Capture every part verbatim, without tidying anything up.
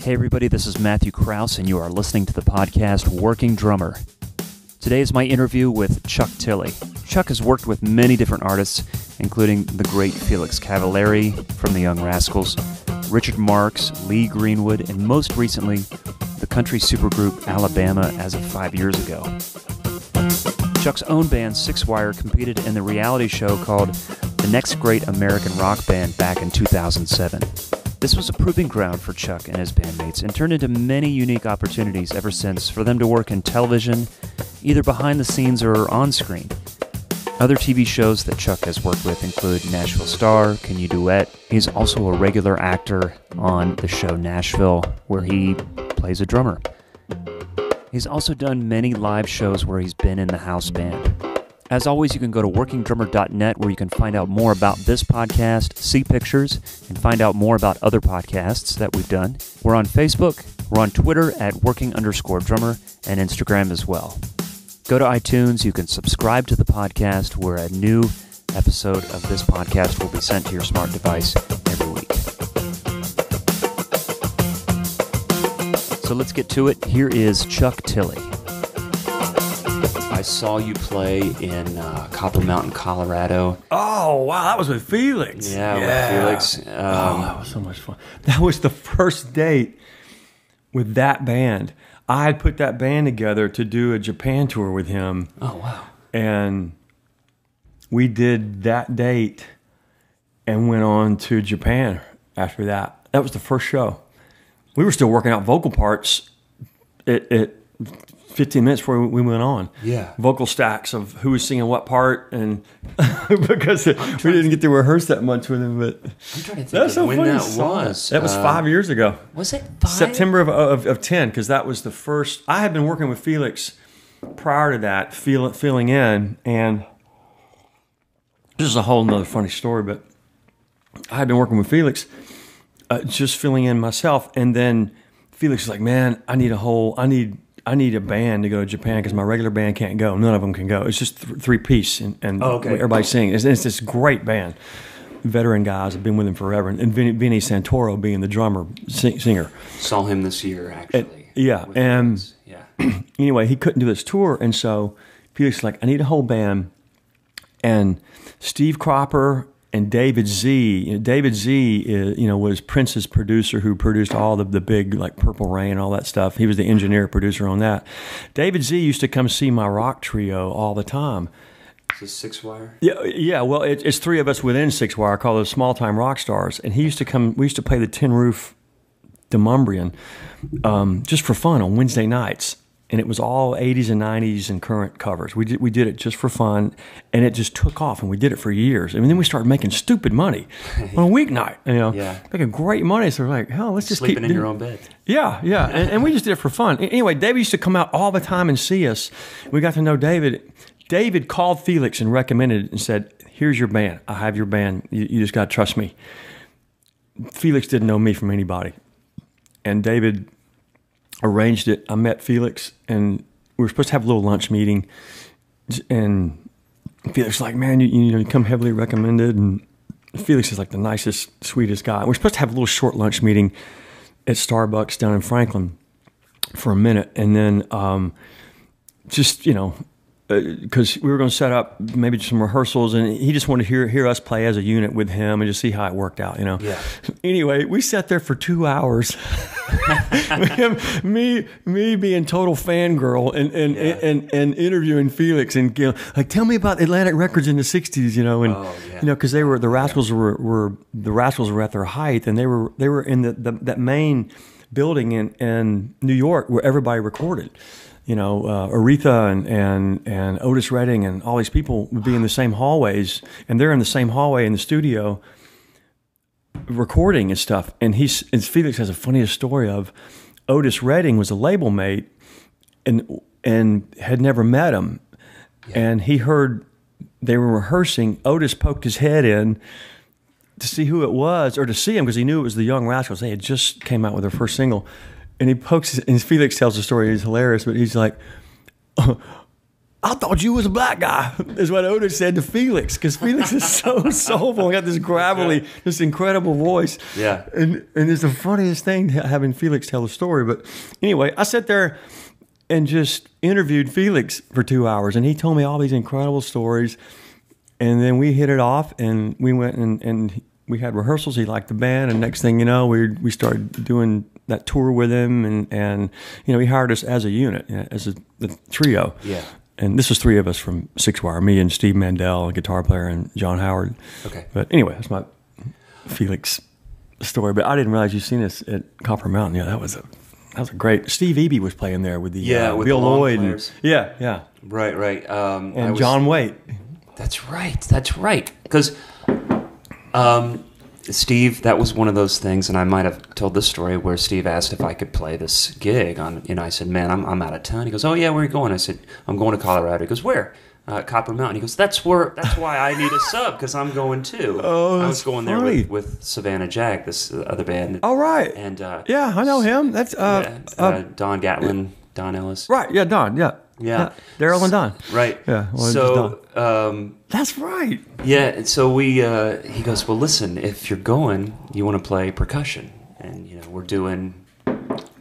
Hey everybody, this is Matthew Krause and you are listening to the podcast Working Drummer. Today is my interview with Chuck Tilley. Chuck has worked with many different artists, including the great Felix Cavaliere from The Young Rascals, Richard Marx, Lee Greenwood, and most recently, the country supergroup Alabama as of five years ago. Chuck's own band, Six Wire, competed in the reality show called The Next Great American Rock Band back in two thousand seven. This was a proving ground for Chuck and his bandmates and turned into many unique opportunities ever since for them to work in television, either behind the scenes or on screen. Other T V shows that Chuck has worked with include Nashville Star, Can You Duet. He's also a regular actor on the show Nashville, where he plays a drummer. He's also done many live shows where he's been in the house band. As always, you can go to working drummer dot net where you can find out more about this podcast, see pictures, and find out more about other podcasts that we've done. We're on Facebook, we're on Twitter at working underscore drummer, and Instagram as well. Go to iTunes, you can subscribe to the podcast where a new episode of this podcast will be sent to your smart device every week. So let's get to it. Here is Chuck Tilley. I saw you play in uh, Copper Mountain, Colorado. Oh, wow. That was with Felix. Yeah, yeah. with Felix. Um, oh, that was so much fun. That was the first date with that band. I had put that band together to do a Japan tour with him. Oh, wow. And we did that date and went on to Japan after that. That was the first show. We were still working out vocal parts at, at fifteen minutes before we went on. Yeah. Vocal stacks of who was singing what part, and because we didn't get to rehearse that much with him. But I'm trying to think of when that was. That was uh, five years ago. Was it five? September of, of, of ten, because that was the first. I had been working with Felix prior to that, feel, filling in, and this is a whole nother funny story, but I had been working with Felix, uh, just filling in myself, and then Felix was like, man, I need a whole, I need... I need a band to go to Japan because my regular band can't go. None of them can go. It's just th three piece and, and oh, okay. everybody singing. It's, it's this great band. Veteran guys have been with them forever. And, and Vinny, Vinny Santoro being the drummer, sing, singer. Saw him this year, actually. And, yeah. And yeah. Anyway, he couldn't do this tour. And so Felix was like, I need a whole band. And Steve Cropper and David Z. You know, David Z is, you know, was Prince's producer who produced all the, the big, like, Purple Rain and all that stuff. He was the engineer producer on that. David Z used to come see my rock trio all the time. Is this Six Wire? Yeah, yeah. Well, it, it's three of us within Six Wire called the Small Time Rock Stars. And he used to come, we used to play the Tin Roof Demumbrian um, just for fun on Wednesday nights. And it was all eighties and nineties and current covers. We did, we did it just for fun, and it just took off, and we did it for years. I mean, then we started making stupid money on a weeknight, you know, yeah. making great money. So we're like, hell, let's just Sleeping keep Sleeping in your own bed. Yeah, yeah, and, and we just did it for fun. Anyway, David used to come out all the time and see us. We got to know David. David called Felix and recommended and said, here's your band. I have your band. You, you just got to trust me. Felix didn't know me from anybody, and David arranged it. I met Felix, and we were supposed to have a little lunch meeting. And Felix was like, man, you, you know, you come heavily recommended. And Felix is like the nicest, sweetest guy. We were supposed to have a little short lunch meeting at Starbucks down in Franklin for a minute. And then um, just, you know, because uh, we were going to set up maybe just some rehearsals, and he just wanted to hear, hear us play as a unit with him and just see how it worked out, you know? Yeah. Anyway, we sat there for two hours. me, me being total fangirl and, and, yeah. and, and, and interviewing Felix and Gil, like, tell me about Atlantic Records in the sixties, you know? And, oh, yeah. you know, because they were, the Rascals yeah. were, were, the Rascals were at their height, and they were, they were in the, the that main building in, in New York where everybody recorded. You know, uh, Aretha and, and, and Otis Redding and all these people would be in the same hallways, and they're in the same hallway in the studio recording and stuff. And he's, and Felix has the funniest story of Otis Redding was a label mate and, and had never met him. Yeah. And he heard they were rehearsing. Otis poked his head in to see who it was, or to see him, because he knew it was the Young Rascals. They had just came out with their first single. And he pokes, and Felix tells the story. He's hilarious, but he's like, oh, I thought you was a black guy, is what Otis said to Felix, because Felix is so soulful. He got this gravelly, this incredible voice. Yeah. And and it's the funniest thing, having Felix tell the story. But anyway, I sat there and just interviewed Felix for two hours, and he told me all these incredible stories. And then we hit it off, and we went and, and we had rehearsals. He liked the band, and next thing you know, we we started doing that tour with him, and, and you know, he hired us as a unit, as a, a trio. Yeah. And this was three of us from Six Wire, me and Steve Mandel, a guitar player, and John Howard. Okay. But anyway, that's my Felix story. But I didn't realize you've seen this at Copper Mountain. Yeah, that was a that was a great. Steve Eby was playing there with the yeah, uh, with Bill Lloyd. And, yeah, yeah. Right, right. Um, and I was, John Waite. That's right. That's right. Because um, Steve, that was one of those things, and I might have told this story where Steve asked if I could play this gig on, and I said, "Man, I'm I'm out of town." He goes, "Oh yeah, where are you going?" I said, "I'm going to Colorado." He goes, "Where?" Uh, Copper Mountain. He goes, "That's where. That's why I need a sub, because I'm going too." Oh, I was going funny. there with, with Savannah Jack, this other band. All right. And uh, yeah, I know him. That's uh, uh, uh Don Gatlin, uh, Don Ellis. Right. Yeah, Don. Yeah. Yeah, yeah. Daryl and Don. Right. Yeah. Well, so um, that's right. Yeah. And so we, uh, he goes, well, listen, if you're going, you want to play percussion, and you know we're doing.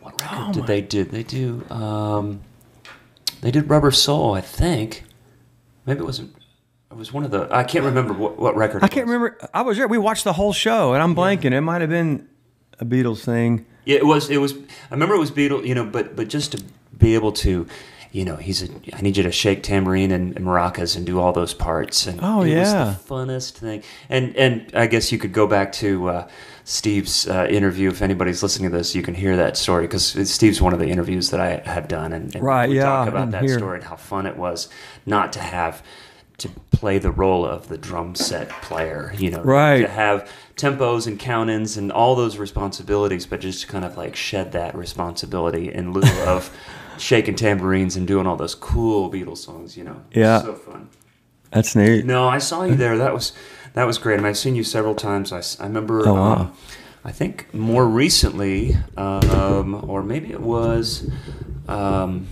What record oh, did my. they do? They do. Um, they did Rubber Soul, I think. Maybe it wasn't. It was one of the. I can't remember what, what record. It I can't was. remember. I was there. We watched the whole show, and I'm blanking. Yeah. It might have been a Beatles thing. Yeah, it was. It was. I remember it was Beatles. You know, but but just to be able to. You know, he's a, I need you to shake tambourine and, and maracas and do all those parts. And oh, it yeah. was the funnest thing. And and I guess you could go back to uh, Steve's uh, interview. If anybody's listening to this, you can hear that story, because Steve's one of the interviews that I have done. And, and right, we yeah, talk about that here. story and how fun it was not to have to play the role of the drum set player. You know, right. to have tempos and count-ins and all those responsibilities, but just to kind of like shed that responsibility in lieu of... shaking tambourines and doing all those cool Beatles songs, you know. Yeah, so fun. That's neat. No, I saw you there. That was that was great. I mean, I've seen you several times. I, I remember. Oh, wow. um, I think more recently, um, or maybe it was, um,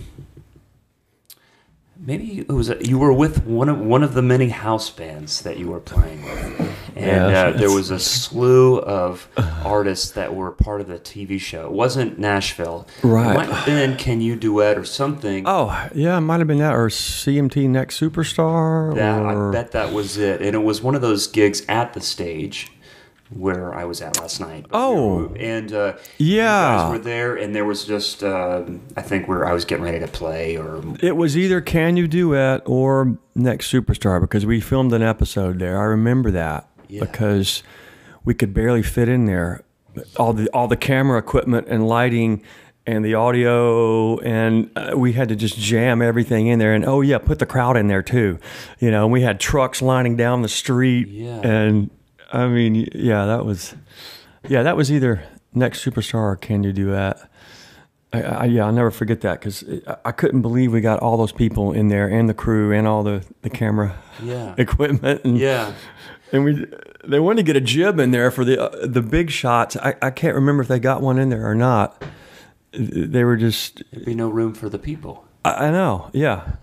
maybe it was. A, you were with one of one of the many house bands that you were playing with. And yeah, uh, there was a slew of artists that were part of the T V show. It wasn't Nashville. Right. It might have been Can You Duet or something. Oh, yeah, it might have been that, or C M T Next Superstar. That, or... I bet that was it. And it was one of those gigs at the stage where I was at last night. Oh. We were, and uh, yeah. you guys were there, and there was just, uh, I think, where I was getting ready to play. or It was either Can You Duet or Next Superstar, because we filmed an episode there. I remember that. Yeah. Because we could barely fit in there, all the all the camera equipment and lighting and the audio, and uh, we had to just jam everything in there. And oh yeah, put the crowd in there too, you know. And we had trucks lining down the street, yeah. and I mean, yeah, that was, yeah, that was either Next Superstar or Can You Duet. I, I, yeah, I'll never forget that, because I couldn't believe we got all those people in there, and the crew, and all the the camera, yeah. equipment, and yeah. And we, they wanted to get a jib in there for the uh, the big shots. I, I can't remember if they got one in there or not. They were just... There'd be no room for the people. I, I know, yeah.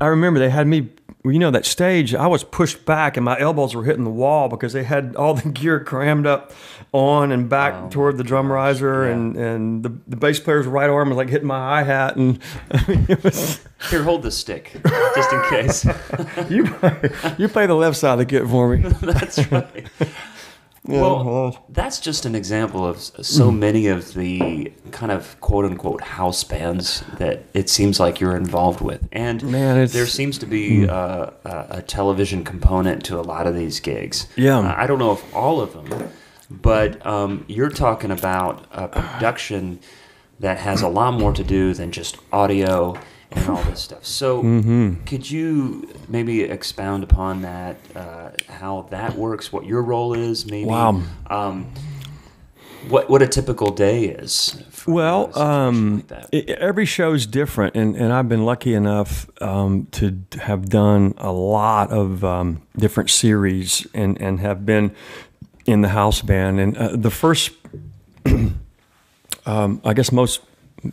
I remember they had me, you know, that stage, I was pushed back and my elbows were hitting the wall, because they had all the gear crammed up on and back oh, toward the drum riser, yeah. and, and the, the bass player's right arm was like hitting my hi-hat. And I mean, it was... Here, hold this stick, just in case. you, play, you play the left side of the kit for me. That's right. Yeah. Well, that's just an example of so many of the kind of quote-unquote house bands that it seems like you're involved with. And Man, there seems to be uh, a television component to a lot of these gigs. Yeah, uh, I don't know if all of them, but um, you're talking about a production that has a lot more to do than just audio and all this stuff. So mm-hmm. could you maybe expound upon that, uh, how that works, what your role is, maybe? Wow. Um, what, what a typical day is. Well, um, like it, every show's different, and, and I've been lucky enough um, to have done a lot of um, different series, and, and have been in the house band. And uh, the first, um, I guess most...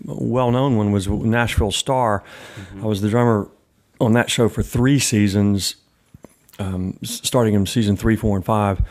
well-known one was Nashville Star. Mm-hmm. I was the drummer on that show for three seasons, um, starting in season three, four, and five.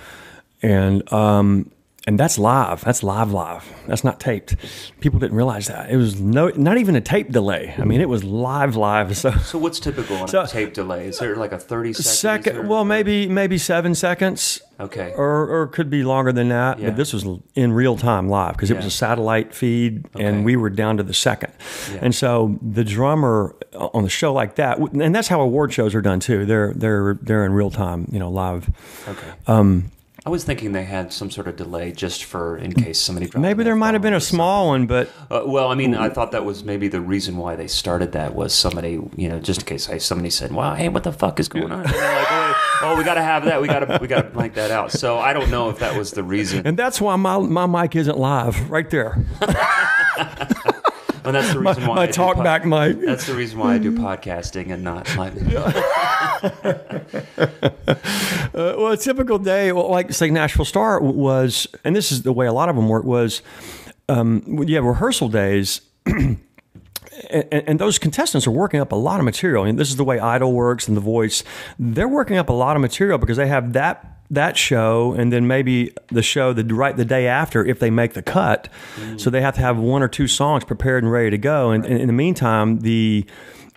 And um, and that's live. That's live, live. That's not taped. People didn't realize that. It was no, not even a tape delay. I mean, it was live, live. So, so what's typical on so, a tape delay? Is there like a thirty second? Second, well, maybe maybe seven seconds. Okay. Or or could be longer than that. Yeah. But this was in real time, live, because it yeah. was a satellite feed, okay. and we were down to the second. Yeah. And so the drummer on the show like that, and that's how award shows are done too. They're they're they're in real time, you know, live. Okay. Um, I was thinking they had some sort of delay just for in case somebody dropped. Maybe there might have been a small one, but uh, well, I mean, I thought that was maybe the reason why they started that was somebody, you know, just in case hey, somebody said, "Wow, hey, what the fuck is going on?" And they're like, oh, oh, we got to have that. We got to we got to blank that out. So I don't know if that was the reason. And that's why my my mic isn't live right there. And that's the reason my, why my I talk pod- back mic. That's the reason why I do podcasting and not live. uh, well, a typical day, well, like say Nashville Star was, and this is the way a lot of them work, was um, you have rehearsal days, and, and those contestants are working up a lot of material. I mean, this is the way Idol works and The Voice. They're working up a lot of material because they have that that show, and then maybe the show the right the day after if they make the cut. Mm. So they have to have one or two songs prepared and ready to go. And, right. and in the meantime, the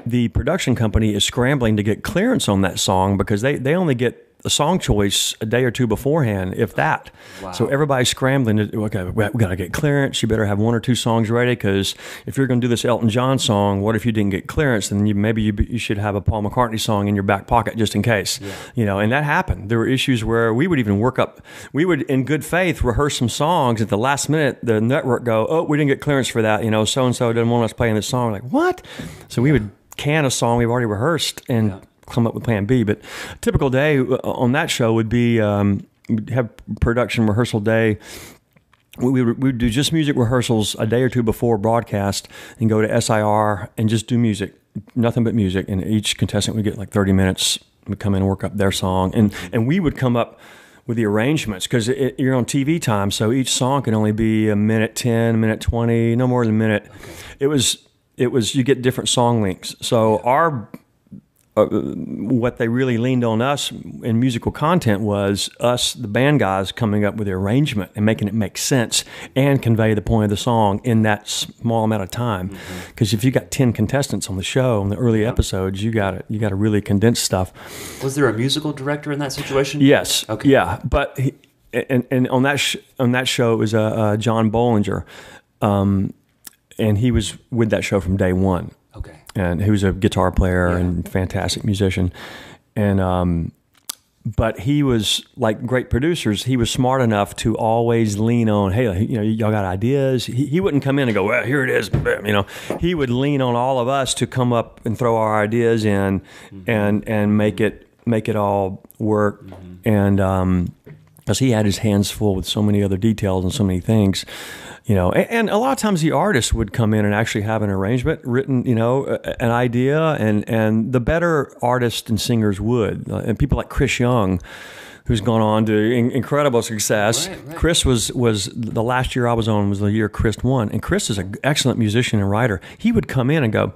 the production company is scrambling to get clearance on that song because they they only get a song choice a day or two beforehand, if that. Wow. So everybody's scrambling. To, okay, we got to get clearance. You better have one or two songs ready because if you're going to do this Elton John song, what if you didn't get clearance? Then you, maybe you you should have a Paul McCartney song in your back pocket just in case. Yeah. You know, and that happened. There were issues where we would even work up. We would, in good faith, rehearse some songs at the last minute. The network go, oh, we didn't get clearance for that. You know, so and so didn't want us playing this song. We're like, what? So we would can a song we've already rehearsed and. Yeah. Come up with plan B, but a typical day on that show would be um, we'd have production rehearsal day. We would, we would do just music rehearsals a day or two before broadcast and go to S I R and just do music, nothing but music. And each contestant would get like thirty minutes, would come in and work up their song. And, and we would come up with the arrangements because you're on T V time, so each song can only be a minute ten, minute twenty, no more than a minute. It was, it was, you get different song links. So our Uh, what they really leaned on us in musical content was us, the band guys, coming up with the arrangement and making it make sense and convey the point of the song in that small amount of time. Because mm-hmm. if you got ten contestants on the show in the early yeah. episodes, you got to you got to really condense stuff. Was there a musical director in that situation? Yes. Okay. Yeah, but he, and and on that sh- on that show it was uh, uh, John Bollinger, um, and he was with that show from day one. Okay. And he was a guitar player yeah. and fantastic musician. And, um, but he was like great producers. He was smart enough to always lean on, hey, you know, y'all got ideas. He, he wouldn't come in and go, well, here it is. You know, he would lean on all of us to come up and throw our ideas in mm-hmm. and, and make it, make it all work. Mm-hmm. And, um, because he had his hands full with so many other details and so many things, you know. And, and a lot of times the artist would come in and actually have an arrangement written, you know, an idea, and, and the better artists and singers would. And people like Chris Young, who's gone on to in, incredible success. Right, right. Chris was, was the last year I was on was the year Chris won. And Chris is an excellent musician and writer. He would come in and go,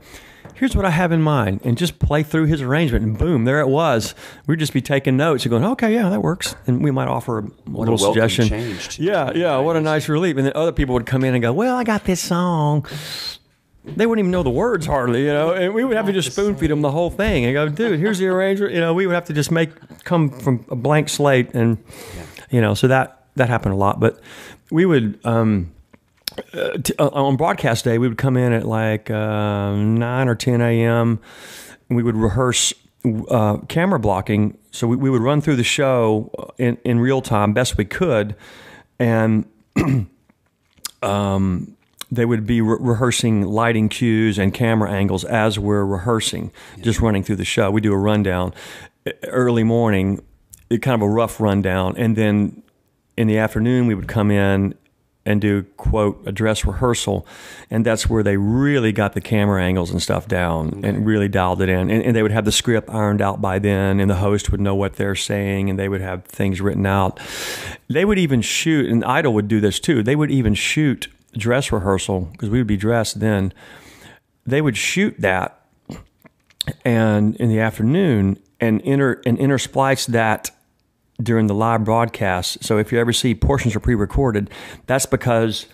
here's what I have in mind, and just play through his arrangement, and boom, there it was. We'd just be taking notes and going, okay, yeah, that works. And we might offer a what little a suggestion. Changed. Yeah, yeah, what a nice relief. And then other people would come in and go, well, I got this song. They wouldn't even know the words hardly, you know, and we would have to just spoon feed them the whole thing and go, dude, here's the arrangement. You know, we would have to just make come from a blank slate, and, yeah. you know, so that, that happened a lot. But we would... Um, Uh, t- uh, on broadcast day, we would come in at like uh, nine or ten a.m. and we would rehearse uh, camera blocking. So we, we would run through the show in, in real time, best we could. And um, they would be re- rehearsing lighting cues and camera angles as we're rehearsing, yeah. just running through the show. We do a rundown early morning, kind of a rough rundown. And then in the afternoon, we would come in and do, quote, a dress rehearsal. And that's where they really got the camera angles and stuff down okay. and really dialed it in. And, and they would have the script ironed out by then, and the host would know what they're saying, and they would have things written out. They would even shoot, and Idol would do this too, they would even shoot dress rehearsal, because we would be dressed then. They would shoot that and in the afternoon, and inter and intersplice that during the live broadcast. So if you ever see portions are pre-recorded, that's because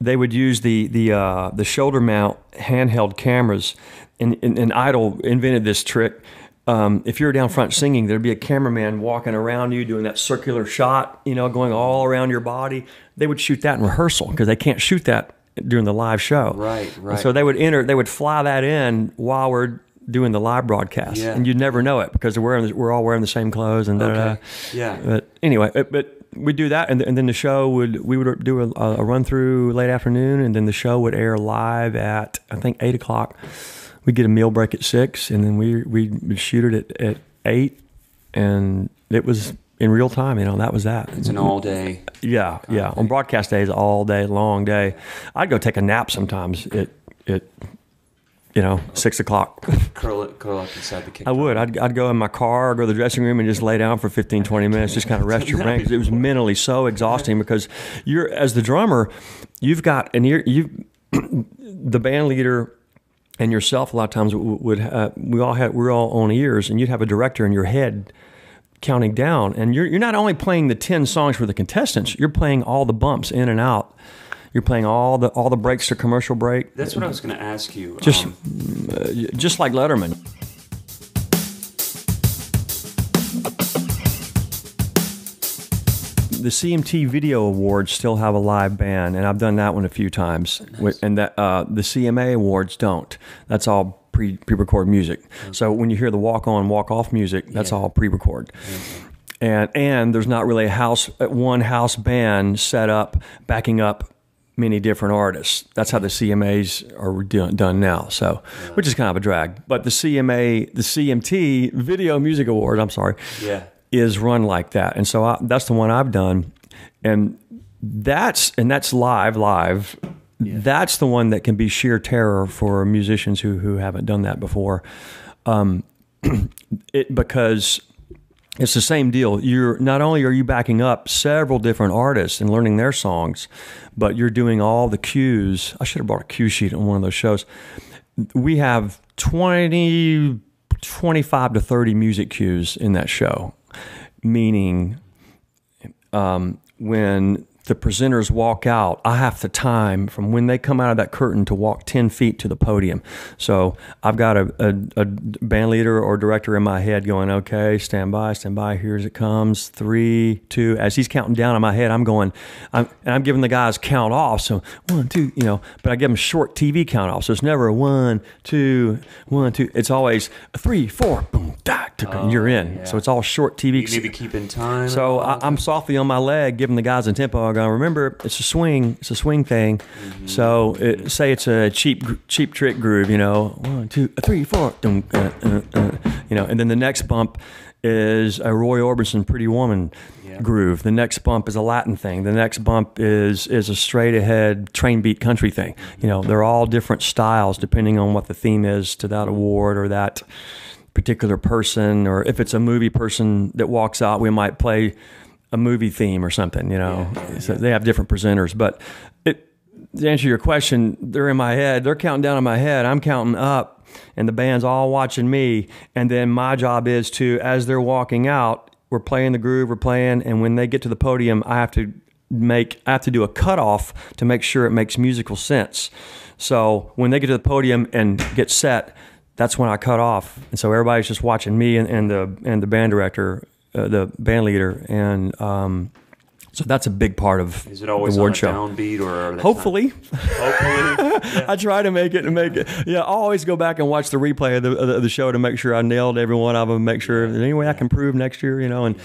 they would use the the uh, the shoulder mount handheld cameras, and, and, and Idol invented this trick. Um, if you're down front singing, there'd be a cameraman walking around you doing that circular shot, you know, going all around your body. They would shoot that in rehearsal because they can't shoot that during the live show. Right, right. And so they would enter, they would fly that in while we're doing the live broadcast, yeah. and you'd never know it because we're wearing, we're all wearing the same clothes and da, okay. da, da. yeah. But anyway, it, but we do that, and, and then the show would we would do a, a run through late afternoon, and then the show would air live at I think eight o'clock. We'd get a meal break at six, and then we we'd shoot it at, at eight, and it was in real time. You know, that was that. It's an all day. Yeah, yeah. On broadcast days, all day, long day. I'd go take a nap sometimes. It it. You know, six o'clock. Curl it, curl up inside the kitchen. I would. I'd, I'd go in my car, go to the dressing room, and just lay down for fifteen, twenty minutes, just kind of rest your brain. It was mentally so exhausting because you're, as the drummer, you've got, and you're, you, the band leader and yourself a lot of times would, uh, we all had, we're all on ears, and you'd have a director in your head counting down. And you're, you're not only playing the ten songs for the contestants, you're playing all the bumps in and out. You're playing all the all the breaks to commercial break. That's what I was going to ask you. Just, um, uh, just like Letterman. The C M T Video Awards still have a live band, and I've done that one a few times. Nice. And that uh, the C M A Awards don't. That's all pre pre-recorded music. Okay. So when you hear the walk on, walk off music, that's yeah. all pre-recorded. Okay. And and there's not really a house one house band set up backing up many different artists. That's how the C M As are doing, done now. So, yeah. which is kind of a drag. But the C M A, the C M T Video Music Award, I'm sorry, yeah, is run like that. And so I, that's the one I've done, and that's and that's live, live. Yeah. That's the one that can be sheer terror for musicians who who haven't done that before, um, it because. It's the same deal. You're not only are you backing up several different artists and learning their songs, but you're doing all the cues. I should have brought a cue sheet on one of those shows. We have twenty, twenty-five to thirty music cues in that show, meaning um, when the presenters walk out, I have to time from when they come out of that curtain to walk ten feet to the podium. So I've got a, a, a band leader or director in my head going, okay, stand by, stand by, here as it comes, three, two. As he's counting down in my head, I'm going, I'm, and I'm giving the guys count off. So one, two, you know, but I give them short T V count off. So it's never a one, two, one, two. It's always a three, four, boom, da, da, da, oh, you're in. Yeah. So it's all short T V. You need to keep in time. So I, I'm softly on my leg, giving the guys a tempo. I remember it's a swing, it's a swing thing. Mm-hmm. So it, say it's a cheap, cheap trick groove, you know, one, two, three, four, dun, uh, uh, uh, you know, and then the next bump is a Roy Orbison Pretty Woman yeah. groove. The next bump is a Latin thing. The next bump is is a straight ahead train beat country thing. You know, they're all different styles depending on what the theme is to that award or that particular person, or if it's a movie person that walks out, we might play a movie theme or something, you know, yeah, yeah, so yeah. they have different presenters, but it, to answer your question, they're in my head, they're counting down in my head, I'm counting up, and the band's all watching me, and then my job is to, as they're walking out, we're playing the groove, we're playing, and when they get to the podium, I have to make, I have to do a cutoff to make sure it makes musical sense. So when they get to the podium and get set, that's when I cut off, and so everybody's just watching me and, and the and the band director. Uh, the band leader, and um, so that's a big part of is it always the award on a show. Downbeat or hopefully, hopefully, yeah. I try to make it and make it. Yeah, I always go back and watch the replay of the, of the show to make sure I nailed every one of them. Make sure yeah. any way yeah. I can prove next year, you know. And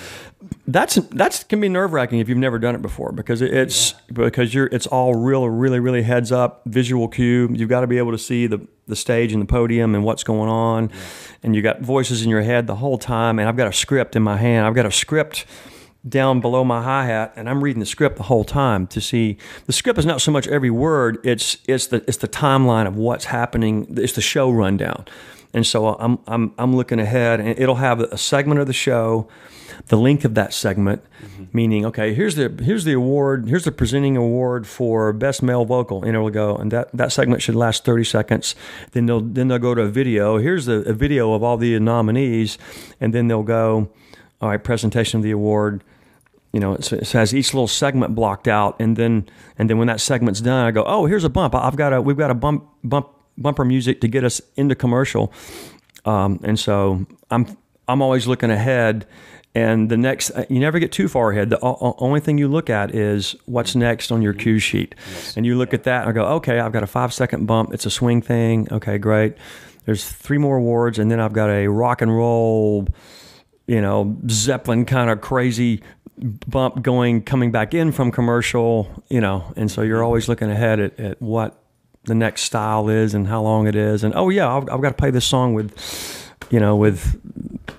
that's that's can be nerve wracking if you've never done it before because it, it's yeah. because you're it's all real, really, really heads up visual cue. You've got to be able to see the the stage and the podium and what's going on. Yeah. And you got voices in your head the whole time, and I've got a script in my hand. I've got a script down below my hi-hat, and I'm reading the script the whole time to see. The script is not so much every word; it's it's the it's the timeline of what's happening. It's the show rundown. And so I'm, I'm, I'm looking ahead, and it'll have a segment of the show, the length of that segment, mm-hmm. meaning, okay, here's the, here's the award, here's the presenting award for best male vocal, and it'll go, and that, that segment should last thirty seconds. Then they'll, then they'll go to a video. Here's the, a video of all the nominees, and then they'll go, all right, presentation of the award. You know, it's, it has each little segment blocked out, and then and then when that segment's done, I go, oh, here's a bump. I've got a, we've got a bump, bump, bumper music to get us into commercial, um, and so I'm, I'm always looking ahead, and the next, you never get too far ahead. The o only thing you look at is what's next on your cue sheet, and you look at that and I go, okay, I've got a five second bump. It's a swing thing. Okay, great. There's three more awards, and then I've got a rock and roll, you know, Zeppelin kind of crazy bump going, coming back in from commercial, you know, and so you're always looking ahead at, at what the next style is and how long it is. And, oh yeah, I've, I've got to play this song with, you know, with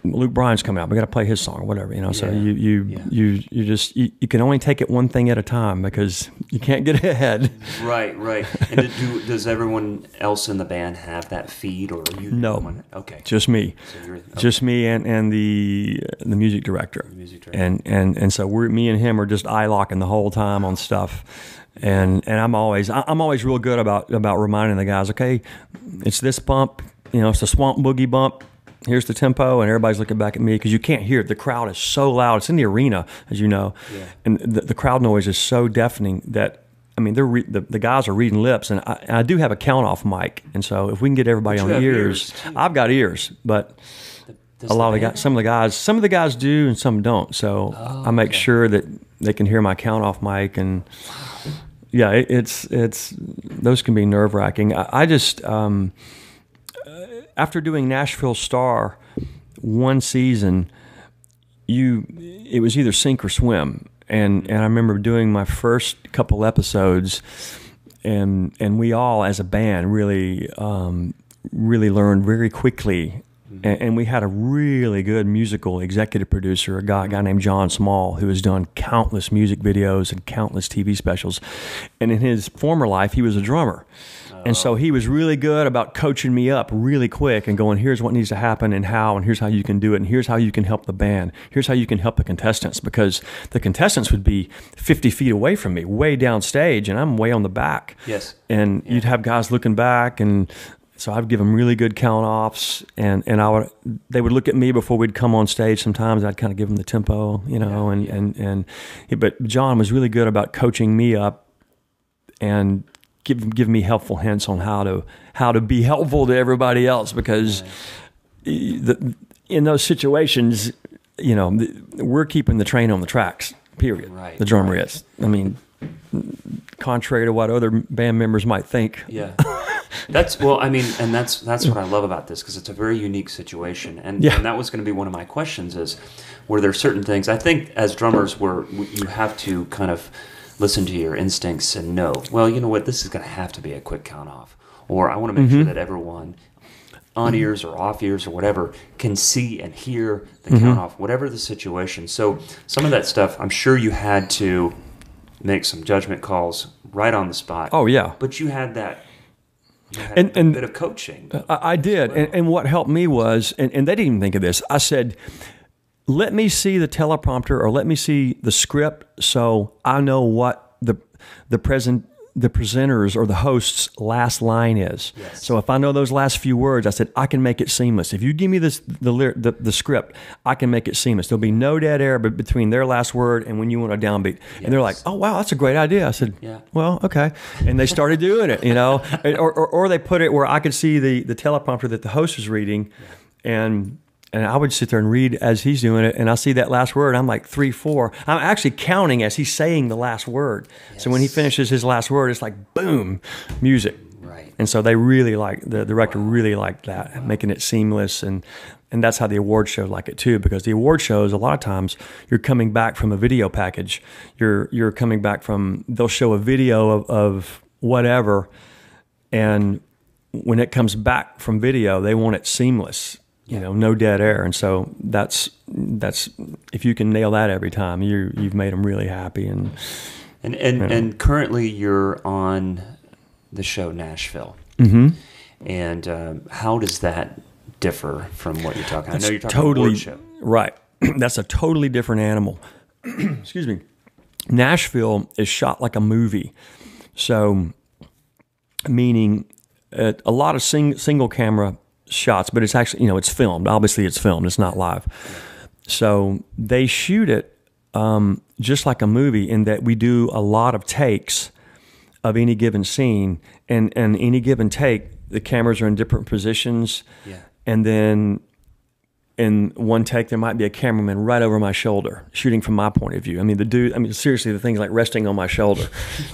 Luke Bryan's coming out, we got to play his song or whatever, you know, yeah. So you, you, yeah. you, you just, you, you can only take it one thing at a time because you can't get ahead. Right. Right. And do, does everyone else in the band have that feed, or are you? No. One? Okay. Just me, so you're, okay. just me and, and the, the music director. The music director. And, and, and so we're, me and him are just eye locking the whole time on stuff. And, and I'm always, I'm always real good about, about reminding the guys, okay, it's this bump, you know, it's the swamp boogie bump. Here's the tempo, and everybody's looking back at me because you can't hear it. The crowd is so loud. It's in the arena, as you know, yeah. and the, the crowd noise is so deafening that, I mean, they're re the, the guys are reading lips, and I, and I do have a count-off mic, and so if we can get everybody but on ears, ears I've got ears, but Does a lot of the guys, some of the guys, some of the guys do, and some don't. So oh, I make okay. sure that they can hear my count-off mic, and yeah, it, it's it's those can be nerve-wracking. I, I just. Um, After doing Nashville Star one season, you it was either sink or swim, and and I remember doing my first couple episodes, and and we all as a band really um, really learned very quickly, and, and we had a really good musical executive producer, a guy a guy named John Small, who has done countless music videos and countless T V specials, and in his former life he was a drummer. And so he was really good about coaching me up really quick and going, here's what needs to happen and how, and here's how you can do it, and here's how you can help the band. Here's how you can help the contestants, because the contestants would be fifty feet away from me, way downstage, and I'm way on the back. Yes. And yeah. you'd have guys looking back, and so I'd give them really good count-offs, and, and I would, they would look at me before we'd come on stage sometimes, and I'd kind of give them the tempo, you know, yeah, and, yeah. and, and, and, but John was really good about coaching me up and Give, give me helpful hints on how to how to be helpful to everybody else, because right. the, in those situations, you know, the, we're keeping the train on the tracks, period. Right, the drummer right. is. I mean, contrary to what other band members might think. Yeah. That's, well, I mean, and that's that's what I love about this, because it's a very unique situation. And, yeah. and that was going to be one of my questions is, were there certain things, I think as drummers, where you have to kind of listen to your instincts and know, well, you know what, this is going to have to be a quick count off, or I want to make mm-hmm. sure that everyone on ears or off ears or whatever can see and hear the mm-hmm. count off, whatever the situation. So some of that stuff, I'm sure you had to make some judgment calls right on the spot. Oh yeah. But you had that you had and, a and bit of coaching. I, I did. Well. And, and what helped me was, and, and they didn't even think of this, I said, let me see the teleprompter, or let me see the script, so I know what the the present the presenters or the host's last line is. Yes. So if I know those last few words, I said I can make it seamless. If you give me this the the, the script, I can make it seamless. There'll be no dead air between their last word and when you want a downbeat. Yes. And they're like, "Oh wow, that's a great idea." I said, yeah. "Well, okay." And they started doing it, you know, or, or or they put it where I could see the the teleprompter that the host was reading, yeah. and. And I would sit there and read as he's doing it, and I see that last word. I'm like three, four. I'm actually counting as he's saying the last word. Yes. So when he finishes his last word, it's like boom, music. Right. And so they really like the director wow. really liked that, wow. making it seamless, and and that's how the award show like it too, because the award shows a lot of times you're coming back from a video package. You're you're coming back from they'll show a video of, of whatever, and when it comes back from video, they want it seamless. You know, no dead air, and so that's that's if you can nail that every time, you you've made them really happy. And and and, you know. and currently you're on the show Nashville, mm-hmm. and um, how does that differ from what you're talking. That's I know you're talking totally, about worship. Right. That's a totally different animal. Excuse me. Nashville is shot like a movie. So, meaning uh, a lot of sing, single camera shots, but it's actually, you know, it's filmed. Obviously, it's filmed. It's not live. So they shoot it um, just like a movie in that we do a lot of takes of any given scene. And, and any given take, the cameras are in different positions. Yeah. And then in one take, there might be a cameraman right over my shoulder shooting from my point of view. I mean, the dude, I mean, seriously, the thing's like resting on my shoulder,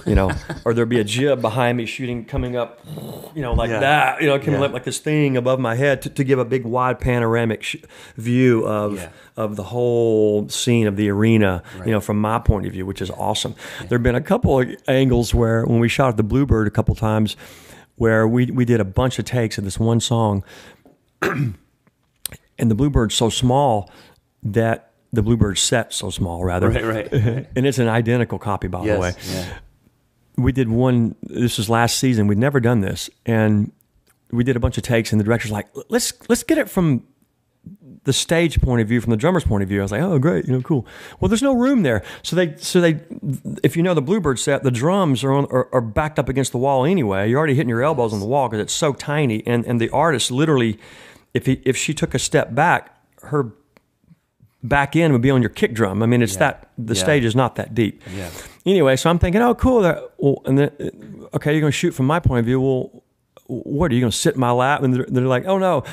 you know, or there'd be a jib behind me shooting, coming up, you know, like yeah. that, you know, coming yeah. up like this thing above my head to, to give a big wide panoramic sh view of, yeah. of the whole scene of the arena, right. you know, from my point of view, which is awesome. Yeah. There've been a couple of angles where when we shot at the Bluebird a couple times where we, we did a bunch of takes of this one song. And the Bluebird's so small that the Bluebird set's so small, rather. Right, right. And it's an identical copy, by yes, the way. Yeah. We did one, this was last season. We'd never done this. And we did a bunch of takes, and the director's like, let's let's get it from the stage point of view, from the drummer's point of view. I was like, oh, great, you know, cool. Well, there's no room there. So they, so they, if you know the Bluebird set, the drums are, on, are, are backed up against the wall anyway. You're already hitting your elbows on the wall because it's so tiny. And, and the artist literally... If he, if she took a step back, her back end would be on your kick drum. I mean, it's yeah. that the yeah. stage is not that deep. Yeah. Anyway, so I'm thinking, oh, cool. That, well, and then, okay, you're going to shoot from my point of view. Well, what are you going to sit in my lap? And they're, they're like, oh no.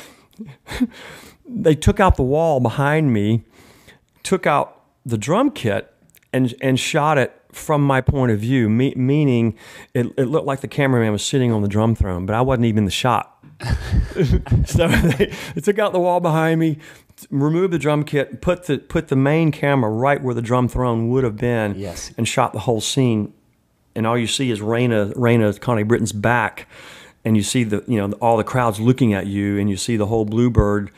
They took out the wall behind me, took out the drum kit, and and shot it from my point of view. Me, meaning, it, it looked like the cameraman was sitting on the drum throne, but I wasn't even in the shot. So they, they took out the wall behind me, removed the drum kit, put the put the main camera right where the drum throne would have been, yes. and shot the whole scene. And all you see is Raina, Raina, Connie Britton's back, and you see the you know all the crowds looking at you, and you see the whole Bluebird.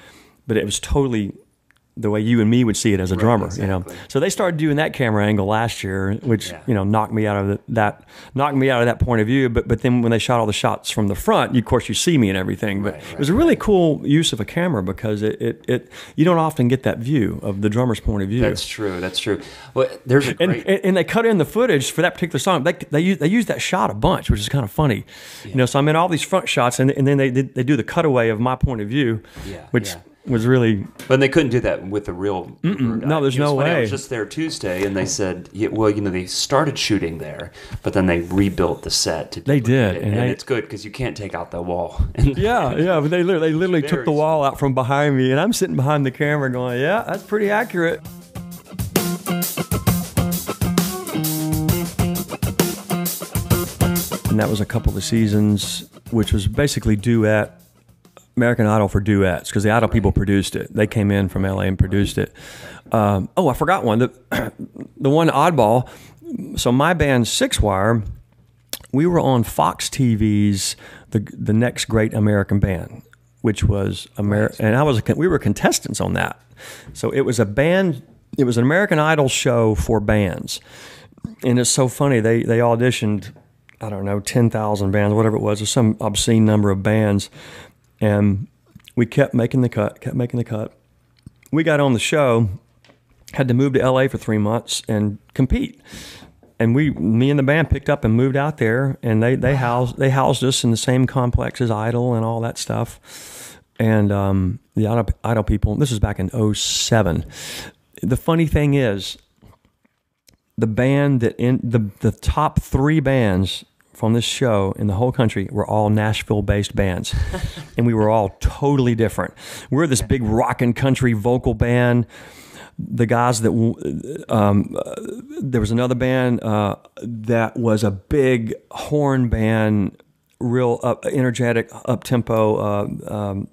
But it was totally the way you and me would see it as a right, drummer, exactly. you know. So they started doing that camera angle last year, which yeah. you know knocked me out of the, that knocked me out of that point of view. But but then when they shot all the shots from the front, you, of course you see me and everything. But right, right, it was a really right. cool use of a camera because it, it it you don't often get that view of the drummer's point of view. That's true. That's true. Well, there's a great... and, and they cut in the footage for that particular song. They they use they use that shot a bunch, which is kind of funny, yeah. you know. So I'm in all these front shots, and and then they they do the cutaway of my point of view, yeah, which. Yeah. was really... But they couldn't do that with the real... Mm-mm, no, there's no way. I was just there Tuesday, and they said, yeah, well, you know, they started shooting there, but then they rebuilt the set. To they did. It. And, and they, it's good, because you can't take out the wall. yeah, yeah, but they literally, they literally took the wall out from behind me, and I'm sitting behind the camera going, yeah, that's pretty accurate. And that was a couple of seasons, which was basically duet, American Idol for duets, because the Idol people produced it. They came in from L A and produced it. Um, oh, I forgot one. The, the one oddball. So my band, Six Wire, we were on Fox T V's The The Next Great American Band, which was American, and I was a, we were contestants on that. So it was a band. It was an American Idol show for bands, and it's so funny. They they auditioned, I don't know, ten thousand bands, whatever it was, or some obscene number of bands. And we kept making the cut, kept making the cut. We got on the show, had to move to L A for three months and compete. And we, me and the band picked up and moved out there, and they, they, housed, they housed us in the same complex as Idol and all that stuff. And um, the Idol, Idol people, this was back in oh seven. The funny thing is, the band that in the, the top three bands on this show in the whole country were all Nashville-based bands, and we were all totally different. We're this big rock and country vocal band. The guys that um, uh, there was another band uh, that was a big horn band, real up, energetic, up tempo. Uh, um,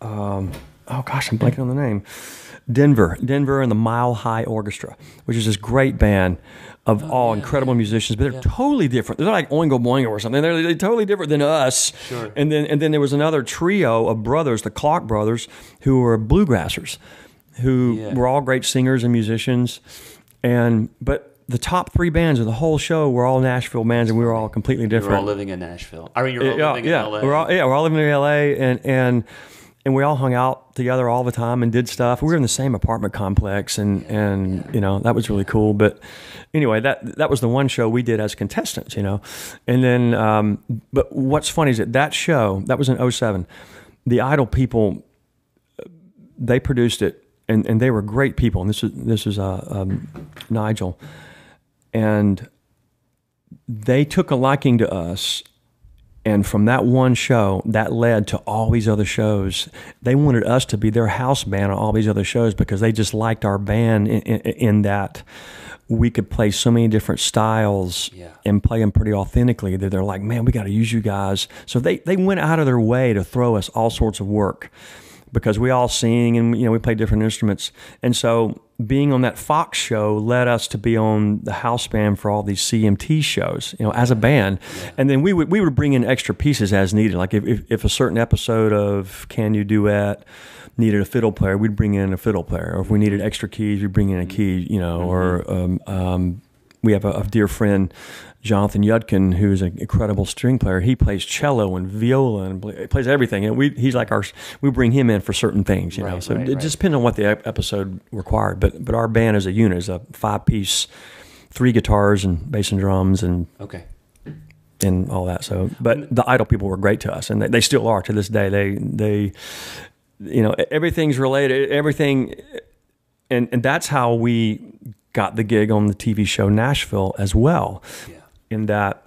um, oh gosh, I'm blanking on the name. Denver, Denver, and the Mile High Orchestra, which is this great band of oh, all yeah, incredible yeah. musicians, but they're yeah. totally different. They're like Oingo Boingo or something. They're, they're totally different than us. Sure. And then, and then there was another trio of brothers, the Clark brothers, who were bluegrassers, who yeah. were all great singers and musicians. And but the top three bands of the whole show were all Nashville bands, and we were all completely different. We were all living in Nashville. I mean, you're all yeah, living yeah. in L A. We're all, yeah, we're all living in L A, and and. and we all hung out together all the time and did stuff. We were in the same apartment complex, and and you know, that was really cool. But anyway, that that was the one show we did as contestants, you know. And then, um, but what's funny is that that show, that was in oh seven. The Idol people, they produced it, and and they were great people. And this is this is uh, um, Nigel, and they took a liking to us. And from that one show, that led to all these other shows. They wanted us to be their house band on all these other shows because they just liked our band in, in, in that we could play so many different styles, yeah, and play them pretty authentically. That they're like, man, we got to use you guys. So they, they went out of their way to throw us all sorts of work because we all sing and, you know, we play different instruments. And so being on that Fox show led us to be on the house band for all these C M T shows, you know, as a band. Yeah. And then we would, we would bring in extra pieces as needed. Like if, if, if a certain episode of Can You Duet needed a fiddle player, we'd bring in a fiddle player. Or if we needed extra keys, we'd bring in a key, you know. Mm-hmm. Or um, um, we have a, a dear friend, Jonathan Yudkin, who is an incredible string player. He plays cello and viola and he plays everything. And we, he's like our, we bring him in for certain things, you right, know. So right, it right. just depends on what the episode required. But but our band as a unit is a five piece, three guitars and bass and drums and okay, and all that. So, but the Idol people were great to us, and they, they still are to this day. They they, you know, everything's related. Everything, and and that's how we got the gig on the T V show Nashville as well. Yeah. In that,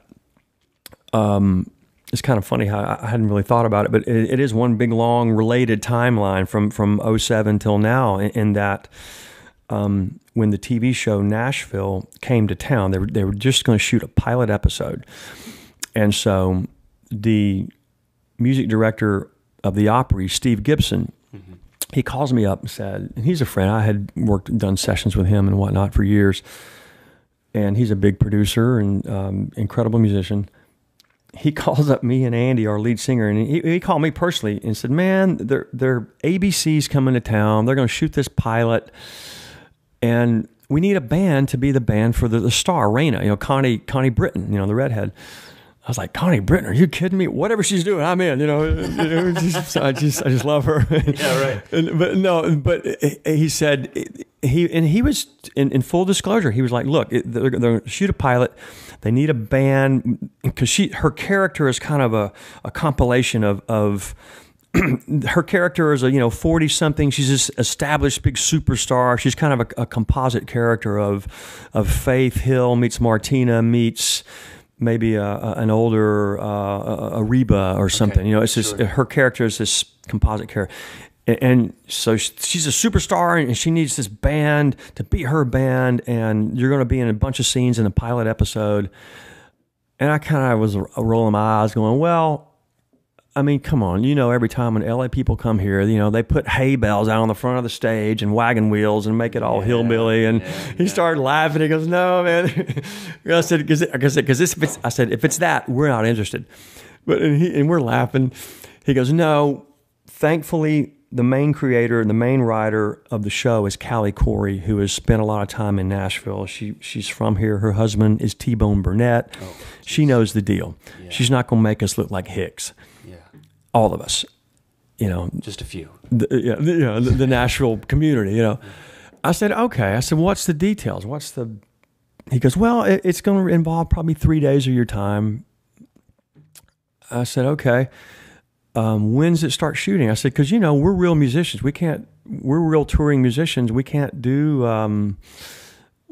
um, it's kind of funny how I hadn't really thought about it, but it, it is one big, long, related timeline from from oh seven till now. In, in that, um, when the T V show Nashville came to town, they were they were just going to shoot a pilot episode, and so the music director of the Opry, Steve Gibson, mm-hmm, he calls me up and said, and he's a friend. I had worked done sessions with him and whatnot for years. And he's a big producer and um, incredible musician. He calls up me and Andy, our lead singer, and he, he called me personally and said, man, they're, they're A B C's coming to town. They're going to shoot this pilot. And we need a band to be the band for the, the star, Raina, you know, Connie, Connie Britton, you know, the redhead. I was like, Connie Britton, are you kidding me? Whatever she's doing, I'm in, you know. just, I just I just love her. Yeah, right. And, but no, but he said, he and he was, in, in full disclosure, he was like, look, they're, they're going to shoot a pilot. They need a band because she her character is kind of a, a compilation of, of her character is a, you know, forty-something. She's this established big superstar. She's kind of a, a composite character of, of Faith Hill meets Martina meets... maybe a, a, an older uh, a, a Reba or something. Okay, you know, it's just sure. her character is this composite character. And, and so she's a superstar and she needs this band to be her band. And you're going to be in a bunch of scenes in a pilot episode. And I kind of was rolling my eyes going, well, I mean, come on. You know, every time when L A people come here, you know, they put hay bales out on the front of the stage and wagon wheels and make it all yeah, hillbilly. And yeah, he yeah. started laughing. He goes, no, man. I said, cause, it, cause, it, cause this, if it's, I said, if it's that, we're not interested. But and, he, and we're laughing. He goes, no, thankfully, the main creator, the main writer of the show is Callie Corey, who has spent a lot of time in Nashville. She She's from here. Her husband is T-Bone Burnett. Oh, she knows the deal. Yeah. She's not going to make us look like hicks. All of us, you know, just a few, the, yeah, the, you know, the, the Nashville community, you know. I said, okay. I said, what's the details? What's the, he goes, well, it, it's going to involve probably three days of your time. I said, okay. Um, when does it start shooting? I said, cause you know, we're real musicians. We can't, we're real touring musicians. We can't do, um,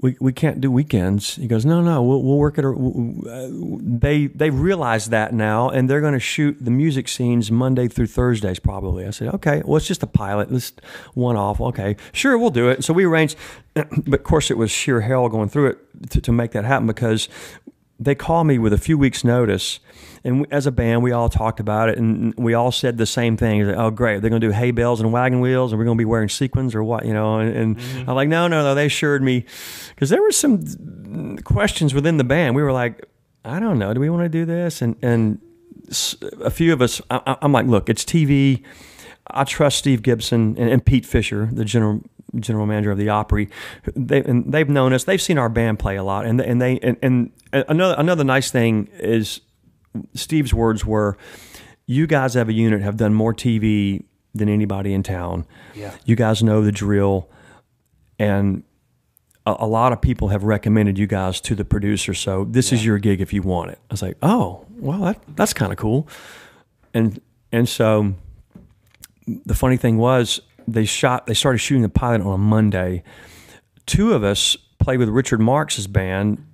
We we can't do weekends. He goes, no, no, we'll, we'll work at. A, uh, they they realize that now, and they're going to shoot the music scenes Monday through Thursdays probably. I said, okay, well it's just a pilot, it's one off. Okay, sure, we'll do it. So we arranged, but of course it was sheer hell going through it to, to make that happen because they called me with a few weeks' notice, and we, as a band, we all talked about it, and we all said the same thing. Like, oh, great, they're going to do hay bales and wagon wheels, and we're going to be wearing sequins or what, you know? And, and mm-hmm. I'm like, no, no, no, they assured me. Because there were some questions within the band. We were like, I don't know, do we want to do this? And, and a few of us, I, I'm like, look, it's T V. I trust Steve Gibson and, and Pete Fisher, the general general manager of the Opry. They and they've known us. They've seen our band play a lot. And and they and, and another another nice thing is Steve's words were, "You guys as a unit have done more T V than anybody in town. Yeah. You guys know the drill. And a, a lot of people have recommended you guys to the producer. So this yeah. is your gig if you want it. I was like, oh, well, that, that's kind of cool. And, and so the funny thing was they shot, they started shooting the pilot on a Monday. Two of us played with Richard Marx's band.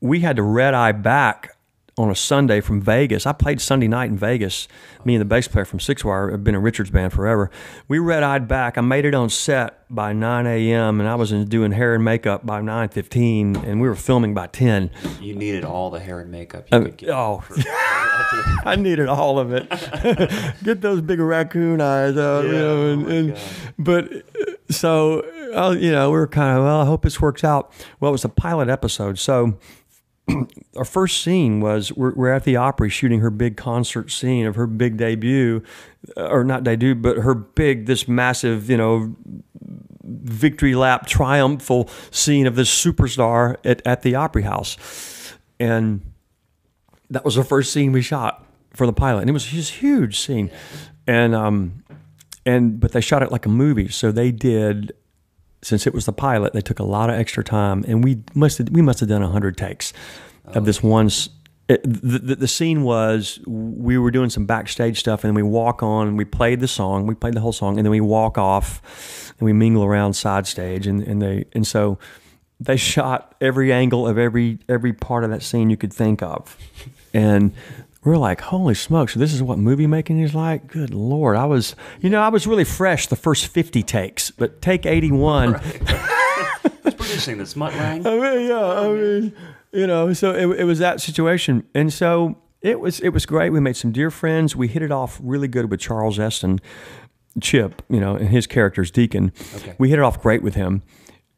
We had to red eye back on a Sunday from Vegas. I played Sunday night in Vegas. Me and the bass player from Six Wire have been in Richard's band forever. We red-eyed back. I made it on set by nine a m and I was doing hair and makeup by nine fifteen, and we were filming by ten. You needed all the hair and makeup you um, could get. Oh, for, I needed all of it. Get those big raccoon eyes out. Yeah, you know, and, oh and, but so, uh, you know, we were kind of, well, I hope this works out. Well, it was a pilot episode, so... Our first scene was we're, we're at the Opry shooting her big concert scene of her big debut, or not debut, but her big, this massive, you know, victory lap, triumphal scene of this superstar at, at the Opry House. And that was the first scene we shot for the pilot. And it was this huge scene. And, um, and, but they shot it like a movie. So they did, since it was the pilot, they took a lot of extra time, and we must have, we must have done a hundred takes oh, of this one. It, the, the, the scene was we were doing some backstage stuff, and then we walk on, and we played the song, we played the whole song, and then we walk off, and we mingle around side stage, and, and they and so they shot every angle of every every part of that scene you could think of, and we're like, holy smokes, this is what movie making is like? Good Lord. I was, you know, I was really fresh the first fifty takes, but take eighty-one. Right. It's producing this mutt-lang. I mean, yeah, I mean, you know, so it, it was that situation. And so it was, it was great. We made some dear friends. We hit it off really good with Charles Esten, Chip, you know, and his character's Deacon. Okay. We hit it off great with him.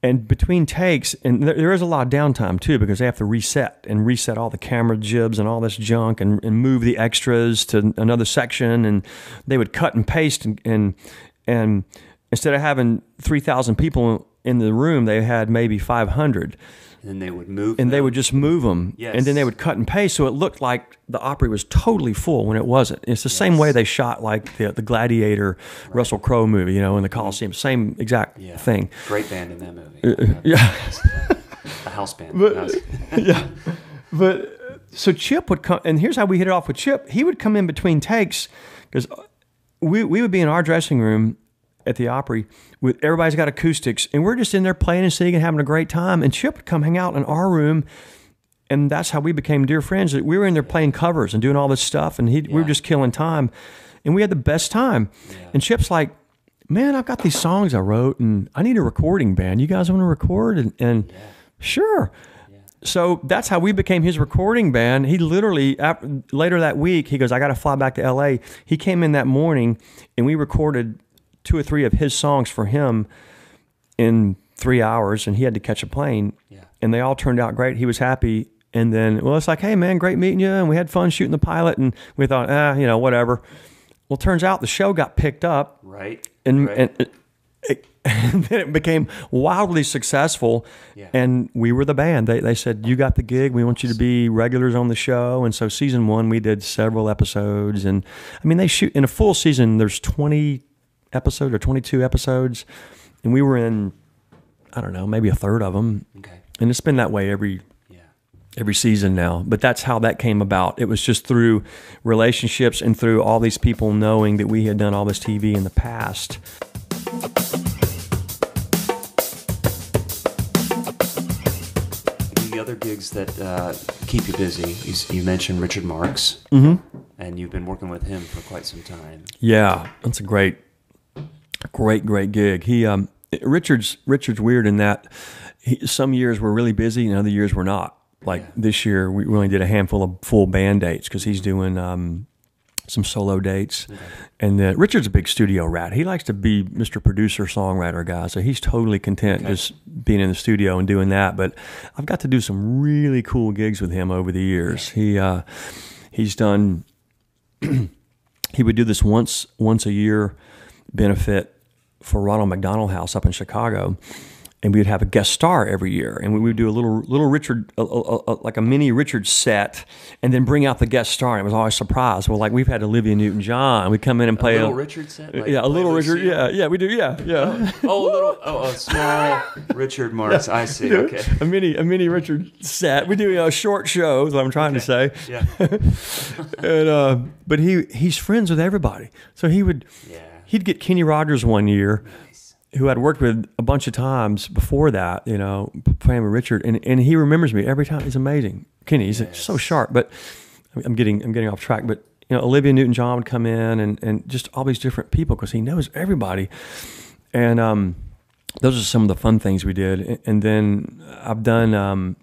And between takes, and there, there is a lot of downtime, too, because they have to reset and reset all the camera jibs and all this junk and, and move the extras to another section. And they would cut and paste. And and, and instead of having three thousand people in the room, they had maybe five hundred. And then they would move And them. they would just move them. Yes. And then they would cut and paste. So it looked like the Opry was totally full when it wasn't. It's the yes. same way they shot like the, the Gladiator, right. Russell Crowe movie, you know, in the Coliseum. Same exact yeah. thing. Great band in that movie. Uh, yeah. A house band. But, house. yeah. But so Chip would come, and here's how we hit it off with Chip. He would come in between takes because we, we would be in our dressing room at the Opry with everybody's got acoustics, and we're just in there playing and singing and having a great time, and Chip would come hang out in our room, and that's how we became dear friends. We were in there playing covers and doing all this stuff, and he, yeah. we were just killing time, and we had the best time. Yeah. And Chip's like, man, I've got these songs I wrote, and I need a recording band. You guys want to record? And, and yeah. sure. Yeah. So that's how we became his recording band. He literally, after, later that week, he goes, I got to fly back to L A He came in that morning, and we recorded two or three of his songs for him in three hours, and he had to catch a plane. Yeah. And they all turned out great. He was happy. And then, well, it's like, hey, man, great meeting you. And we had fun shooting the pilot, and we thought, ah, you know, whatever. Well, turns out the show got picked up. Right. And, right. and, it, it, and then it became wildly successful. Yeah. And we were the band. They, they said, you got the gig. We want you to be regulars on the show. And so season one, we did several episodes. And, I mean, they shoot in a full season, there's twenty episode or twenty-two episodes, and we were in, I don't know, maybe a third of them. Okay. And it's been that way every yeah. every season now, but that's how that came about. It was just through relationships and through all these people knowing that we had done all this T V in the past. The other gigs that uh, keep you busy, you, you mentioned Richard Marx, mm-hmm. and you've been working with him for quite some time. Yeah, that's a great Great, great gig. He, um, Richard's, Richard's weird in that he, some years we're really busy and other years we're not. Like yeah. this year, we only did a handful of full band dates because he's doing um, some solo dates. Okay. And then Richard's a big studio rat. He likes to be Mister Producer, songwriter guy, so he's totally content okay. just being in the studio and doing that. But I've got to do some really cool gigs with him over the years. Yeah. He, uh, he's done. He would do this once, once a year benefit for Ronald McDonald House up in Chicago, and we would have a guest star every year, and we would do a little little Richard, a, a, a, like a mini Richard set, and then bring out the guest star. And it was always a surprise. Well, like we've had Olivia Newton-John. We come in and play a little a, Richard set. Like yeah, a little Richard. Seat? Yeah, yeah, we do. Yeah, yeah. Oh, a little, oh, a small Richard Marx. Yeah, I see. You know, okay, a mini, a mini Richard set. We do you know, a short show. Is what I'm trying okay. to say. Yeah. and uh, but he he's friends with everybody, so he would. Yeah. He'd get Kenny Rogers one year. Who I'd worked with a bunch of times before that, you know, playing with Richard, and and he remembers me every time. He's amazing, Kenny. He's yes. so sharp. But I'm getting I'm getting off track. But you know, Olivia Newton-John would come in, and and just all these different people because he knows everybody. And um, those are some of the fun things we did. And then I've done um,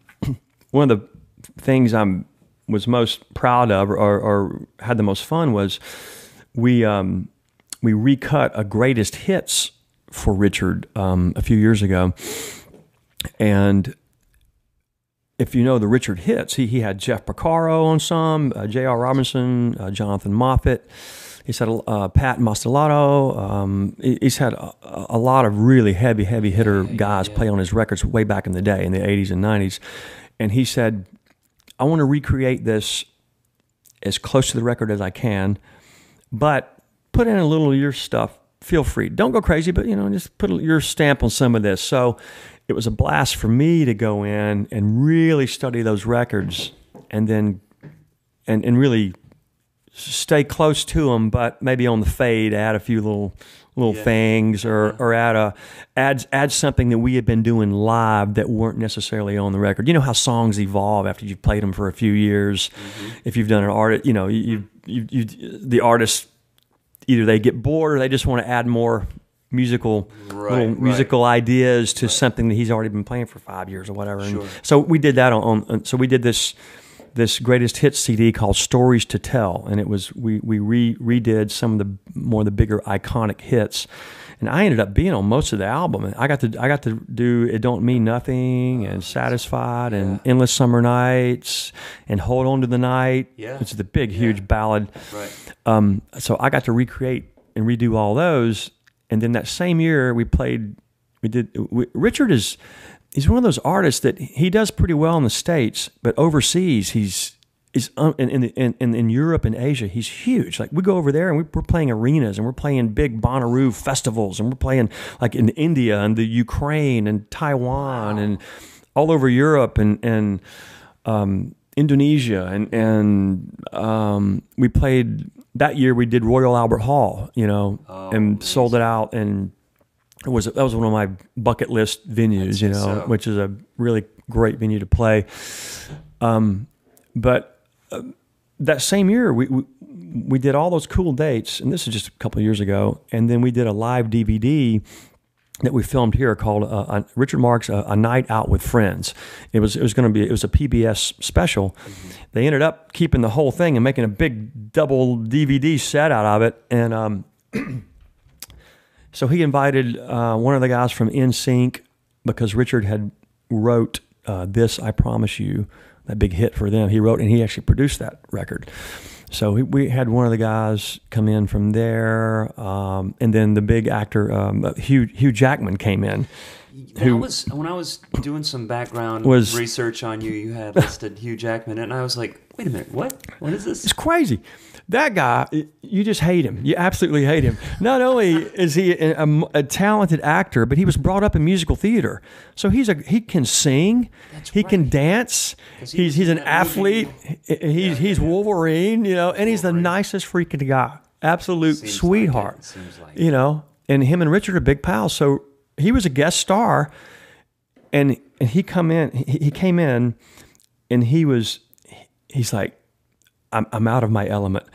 one of the things I'm was most proud of, or, or had the most fun was we um, we recut a greatest hits for Richard um, a few years ago. And if you know the Richard hits, he, he had Jeff Porcaro on some, uh, J R Robinson, uh, Jonathan Moffett. He's had uh, Pat Mastelotto. Um, he, he's had a, a lot of really heavy, heavy hitter guys yeah. play on his records way back in the day, in the eighties and nineties. And he said, I want to recreate this as close to the record as I can, but put in a little of your stuff. Feel free. Don't go crazy, but, you know, just put your stamp on some of this. So it was a blast for me to go in and really study those records and then and, and really stay close to them, but maybe on the fade, add a few little little yeah. things or, yeah. or add, a, add, add something that we had been doing live that weren't necessarily on the record. You know how songs evolve after you've played them for a few years. Mm-hmm. If you've done an artist, you know, you, you, you, the artist... Either they get bored or they just want to add more musical right, little right. musical ideas to right. something that he's already been playing for five years or whatever. Sure. And so we did that on, on so we did this this greatest hits C D called Stories to Tell, and it was we we re, redid some of the more of the bigger iconic hits. And I ended up being on most of the album. And I got to I got to do It Don't Mean Nothing and Satisfied yeah. and Endless Summer Nights and Hold On to the Night, yeah. which is the big, huge yeah. ballad. Right. Um, so I got to recreate and redo all those. And then that same year we played, we did. We, Richard is he's one of those artists that he does pretty well in the States, but overseas he's. Is um, in, in, in, in Europe and Asia, he's huge. Like, we go over there and we, we're playing arenas and we're playing big Bonnaroo festivals and we're playing, like, in India and the Ukraine and Taiwan wow. and all over Europe and, and um, Indonesia. And, and um, we played, that year we did Royal Albert Hall, you know, oh, and nice. sold it out. And it was that was one of my bucket list venues, you know, so. which is a really great venue to play. Um, but... Uh, that same year, we, we we did all those cool dates, and this is just a couple of years ago, and then we did a live D V D that we filmed here called uh, uh, Richard Marx, uh, A Night Out with Friends. It was it was going to be, it was a P B S special. Mm-hmm. They ended up keeping the whole thing and making a big double D V D set out of it, and um, so he invited uh, one of the guys from N Sync because Richard had wrote uh, This I Promise You, that big hit for them. He wrote and he actually produced that record. So we, we had one of the guys come in from there, um, and then the big actor um, Hugh Hugh Jackman came in. When, who, I was, when I was doing some background was, research on you, you had listed Hugh Jackman, and I was like, wait a minute, what? What is this? It's crazy. That guy, you just hate him. You absolutely hate him. Not only is he a, a, a talented actor, but he was brought up in musical theater. So he's a he can sing, That's he right. can dance. He he's he's an athlete. Movie? He's yeah, he's yeah. Wolverine, you know, and he's Wolverine. the nicest freaking guy. Absolute Seems sweetheart. Like Seems like you know, and him and Richard are big pals. So he was a guest star, and and he come in. He, he came in, and he was he's like. I'm, I'm out of my element.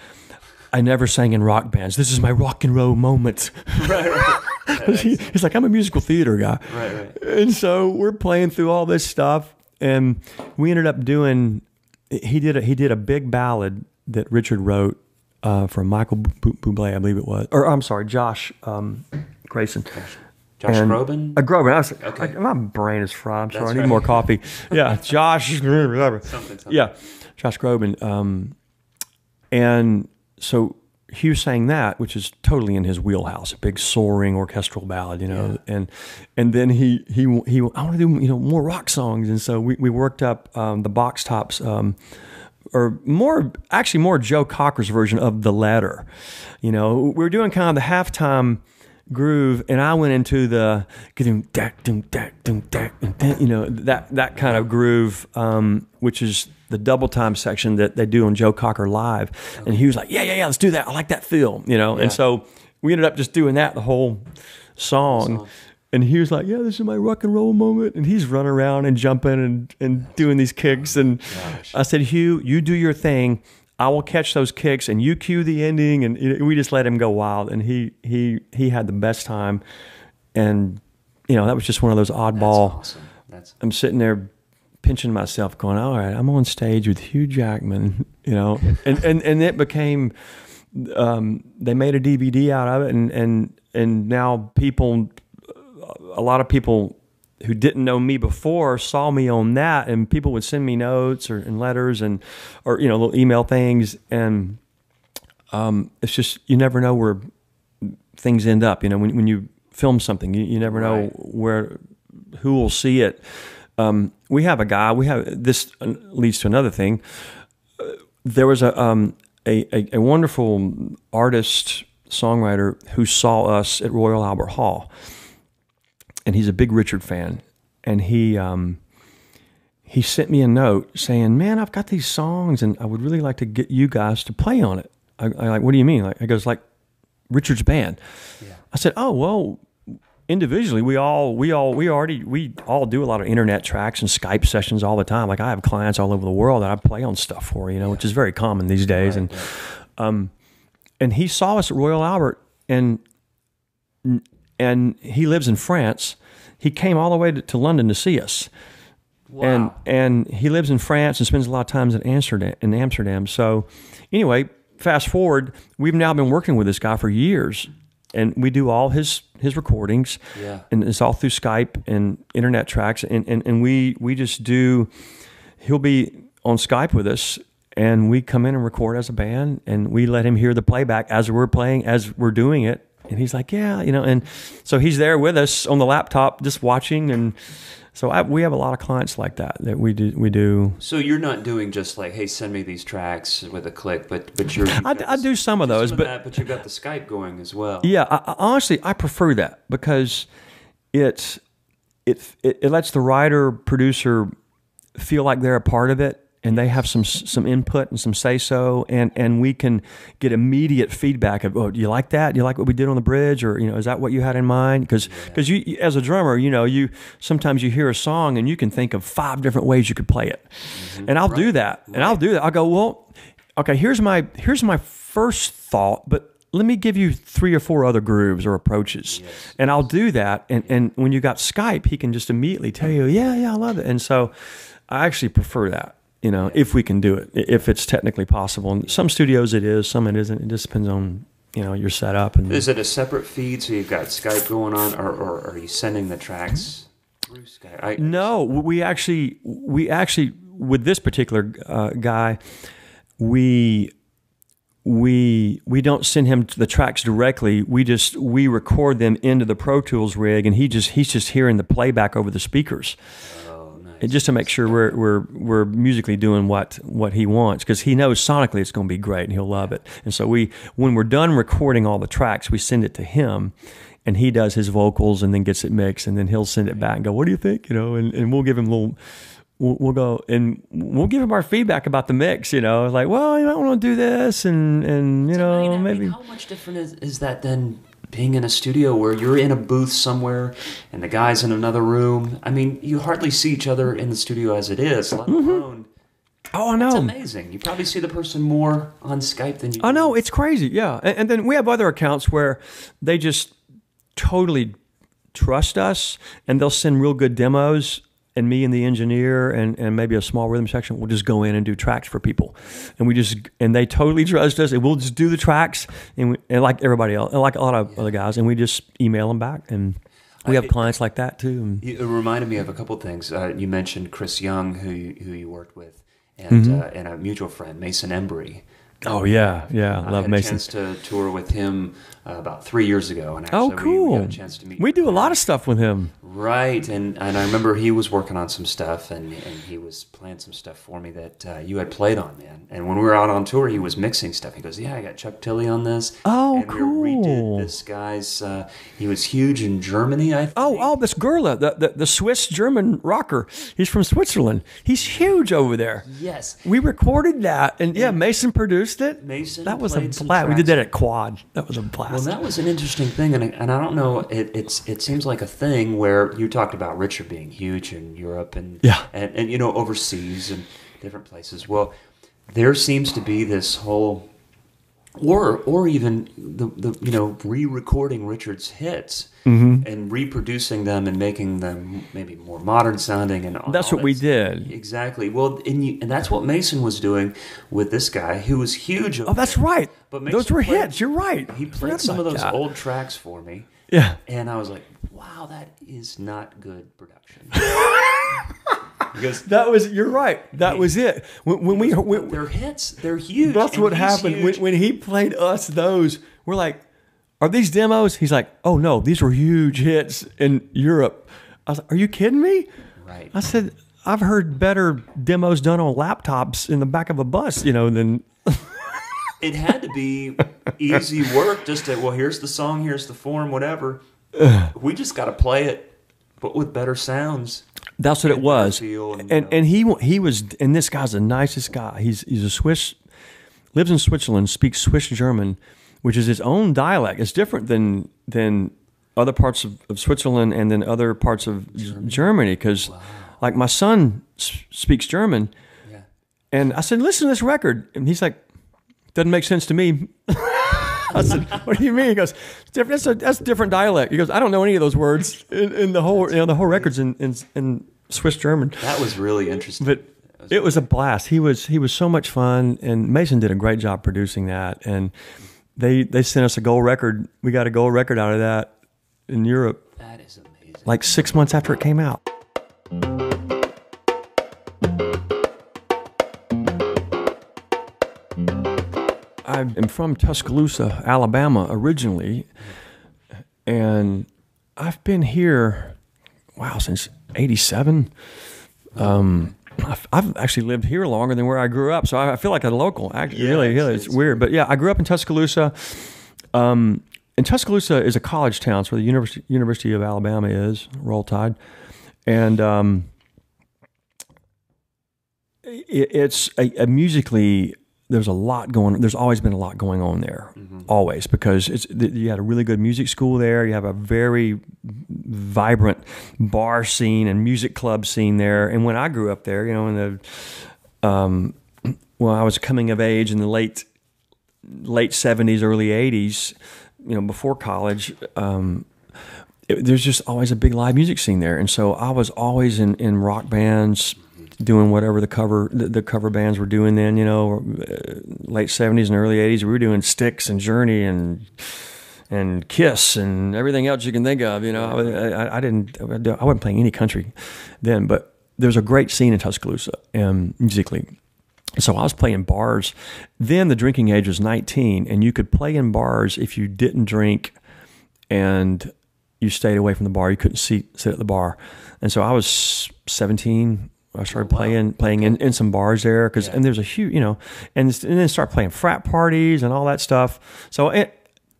I never sang in rock bands. This is my rock and roll moment. Right, right. Yeah, he, he's like, I'm a musical theater guy. Right, right. And so we're playing through all this stuff, and we ended up doing. He did a, he did a big ballad that Richard wrote uh, for Michael Bublé, I believe it was, or I'm sorry, Josh um, Grayson. Josh and, Groban? Uh, Groban. I was like, okay. I, my brain is fried. I'm That's sorry. Right. I need more coffee. Yeah, Josh. Whatever. Something, something. Yeah, Josh Groban. Um, And so Hugh sang that, which is totally in his wheelhouse, a big soaring orchestral ballad, you know, yeah. and and then he he he I want to do, you know, more rock songs, and so we we worked up um, the Box Tops, um, or more actually more Joe Cocker's version of The Ladder, you know. We were doing kind of the halftime groove, and I went into the, you know, that that kind of groove, um, which is the double time section that they do on Joe Cocker Live. And he was like, yeah, yeah, yeah, let's do that. I like that feel, you know? Yeah. And so we ended up just doing that the whole song. song. And he was like, yeah, this is my rock and roll moment. And he's running around and jumping and, and doing these kicks. And Gosh. I said, Hugh, you do your thing. I will catch those kicks and you cue the ending. And we just let him go wild. And he, he, he had the best time. And, you know, that was just one of those oddball. That's awesome. That's awesome. I'm sitting there pinching myself going, all right, I'm on stage with Hugh Jackman, you know, and, and, and it became, um, they made a D V D out of it. And, and, and now people, a lot of people who didn't know me before saw me on that, and people would send me notes or and letters and, or, you know, little email things. And, um, it's just, you never know where things end up. You know, when, when you film something, you, you never know right. where, who will see it. Um, we have a guy, we have, this leads to another thing. Uh, there was a, um, a, a, a wonderful artist songwriter who saw us at Royal Albert Hall, and he's a big Richard fan. And he, um, he sent me a note saying, man, I've got these songs and I would really like to get you guys to play on it. I, I like, what do you mean? Like, I goes like Richard's band. Yeah. I said, oh, well, individually, we all, we all, we already, we all do a lot of internet tracks and Skype sessions all the time. Like I have clients all over the world that I play on stuff for, you know, yeah. which is very common these days. Right, and, right. um, and he saw us at Royal Albert, and, and he lives in France. He came all the way to, to London to see us. Wow. And, and he lives in France and spends a lot of time in Amsterdam, in Amsterdam. So anyway, fast forward, we've now been working with this guy for years. And we do all his his recordings, yeah. and it's all through Skype and internet tracks, and, and and we we just do. He'll be on Skype with us, and we come in and record as a band, and we let him hear the playback as we're playing, as we're doing it, and he's like, yeah, you know, and so he's there with us on the laptop, just watching, and so I, we have a lot of clients like that that we do we do. So you're not doing just like, hey, send me these tracks with a click, but but you're. I, I do some of those, some but of that, but you've got the Skype going as well. Yeah, I, I, honestly, I prefer that because it it it, it lets the writer producer feel like they're a part of it. And they have some some input and some say so, and and we can get immediate feedback of, oh, do you like that? Do you like what we did on the bridge? Or, you know, is that what you had in mind? Because because yeah. you as a drummer, you know, you sometimes you hear a song and you can think of five different ways you could play it, mm-hmm. and I'll right. do that, right. and I'll do that. I'll go, well, okay, here's my here's my first thought, but let me give you three or four other grooves or approaches, yes. and I'll do that. And and when you got Skype, he can just immediately tell you, yeah, yeah, I love it, and so I actually prefer that. You know, if we can do it, if it's technically possible. And some studios it is, some it isn't. It just depends on, you know, your setup. And is it a separate feed? So you've got Skype going on, or, or are you sending the tracks through Skype? I, no, we actually, we actually, with this particular uh, guy, we we we don't send him the tracks directly. We just we record them into the Pro Tools rig, and he just he's just hearing the playback over the speakers. It just to make sure we're we're we're musically doing what what he wants, because he knows sonically it's going to be great and he'll love it. And so we, when we're done recording all the tracks, we send it to him, and he does his vocals and then gets it mixed, and then he'll send it back and go, "What do you think?" You know, and, and we'll give him little, we'll, we'll go and we'll give him our feedback about the mix. You know, like, well, you don't want to do this, and and you know, I mean, maybe I mean, how much different is is that than being in a studio where you're in a booth somewhere and the guy's in another room? I mean, you hardly see each other in the studio as it is, let mm-hmm. alone. Oh, I know. It's amazing. You probably see the person more on Skype than you do. I know. It's crazy, yeah. And, and then we have other accounts where they just totally trust us, and they'll send real good demos, and me and the engineer and, and maybe a small rhythm section will just go in and do tracks for people. And we just, and they totally trust us, and we'll just do the tracks, and, we, and like everybody else, and like a lot of yeah. other guys, and we just email them back. And we have I, clients like that too. It reminded me of a couple of things. Uh, you mentioned Chris Young, who you, who you worked with, and, mm-hmm. uh, and a mutual friend, Mason Embry, Oh, yeah, yeah, I love Mason. I had a chance to tour with him uh, about three years ago. And actually, oh, cool. We, we got a chance to meet. We do a lot of stuff with him. Right, and, and I remember he was working on some stuff, and, and he was playing some stuff for me that uh, you had played on, man. And when we were out on tour, he was mixing stuff. He goes, yeah, I got Chuck Tilley on this. Oh, and cool. We redid this guy's, uh, he was huge in Germany, I think. Oh, oh, this Gerla, the, the, the Swiss-German rocker. He's from Switzerland. He's huge over there. Yes. We recorded that, and yeah, Mason produced it. Mason that was a blast. We did that at Quad. That was a blast. Well, that was an interesting thing, and and I don't know. It it's it seems like a thing where you talked about Richard being huge in Europe and yeah. and, and you know overseas and different places. Well, there seems to be this whole, or or even the the you know re-recording Richard's hits mm-hmm. and reproducing them and making them maybe more modern sounding and all that's all what that's, we did exactly. Well, and you, and that's what Mason was doing with this guy who was huge. Oh, that's there. Right. But Mason those were played, hits. You're right. He played some of those God. Old tracks for me. Yeah, and I was like, wow, that is not good production. Because that was you're right. That he, was it. When, when we when, they're hits, they're huge. That's what happened when, when he played us those. We're like, are these demos? He's like, oh no, these were huge hits in Europe. I was like, are you kidding me? Right. I said, I've heard better demos done on laptops in the back of a bus, you know, than. It had to be easy work. Just to well, here's the song, here's the form, whatever. We just got to play it, but with better sounds. That's what it was, and and, and he he was, and this guy's the nicest guy. He's he's a Swiss, lives in Switzerland, speaks Swiss German, which is his own dialect. It's different than than other parts of, of Switzerland and then other parts of Germany. Because wow. like my son speaks German, yeah. and I said, listen to this record, and he's like, doesn't make sense to me. I said, what do you mean? He goes, that's a, that's a different dialect. He goes, I don't know any of those words in, in the whole, you know, the whole record's in, in, in Swiss German. That was really interesting. But was it was a blast. He was, he was so much fun, and Mason did a great job producing that. And they, they sent us a gold record. We got a gold record out of that in Europe. That is amazing. Like six months after it came out. I am from Tuscaloosa, Alabama, originally, and I've been here, wow, since eighty-seven. Um, I've, I've actually lived here longer than where I grew up, so I, I feel like a local. Actually, yeah, really, really, it's, it's, it's weird. But yeah, I grew up in Tuscaloosa, um, and Tuscaloosa is a college town, so the University, University of Alabama is, Roll Tide, and um, it, it's a, a musically... There's a lot going. There's always been a lot going on there, mm-hmm. always because it's you had a really good music school there. You have a very vibrant bar scene and music club scene there. And when I grew up there, you know, in the um, well, I was coming of age in the late late seventies, early eighties. You know, before college, um, it, there's just always a big live music scene there, and so I was always in in rock bands. Doing whatever the cover the cover bands were doing then, you know, late seventies and early eighties, we were doing Styx and Journey and and Kiss and everything else you can think of. You know, I, I didn't, I wasn't playing any country then, but there's a great scene in Tuscaloosa um, musically. So I was playing bars. Then the drinking age was nineteen, and you could play in bars if you didn't drink and you stayed away from the bar. You couldn't see, sit at the bar, and so I was seventeen. I started oh, wow. playing playing in, in some bars there because yeah. and there's a huge you know and, and then start playing frat parties and all that stuff. So it,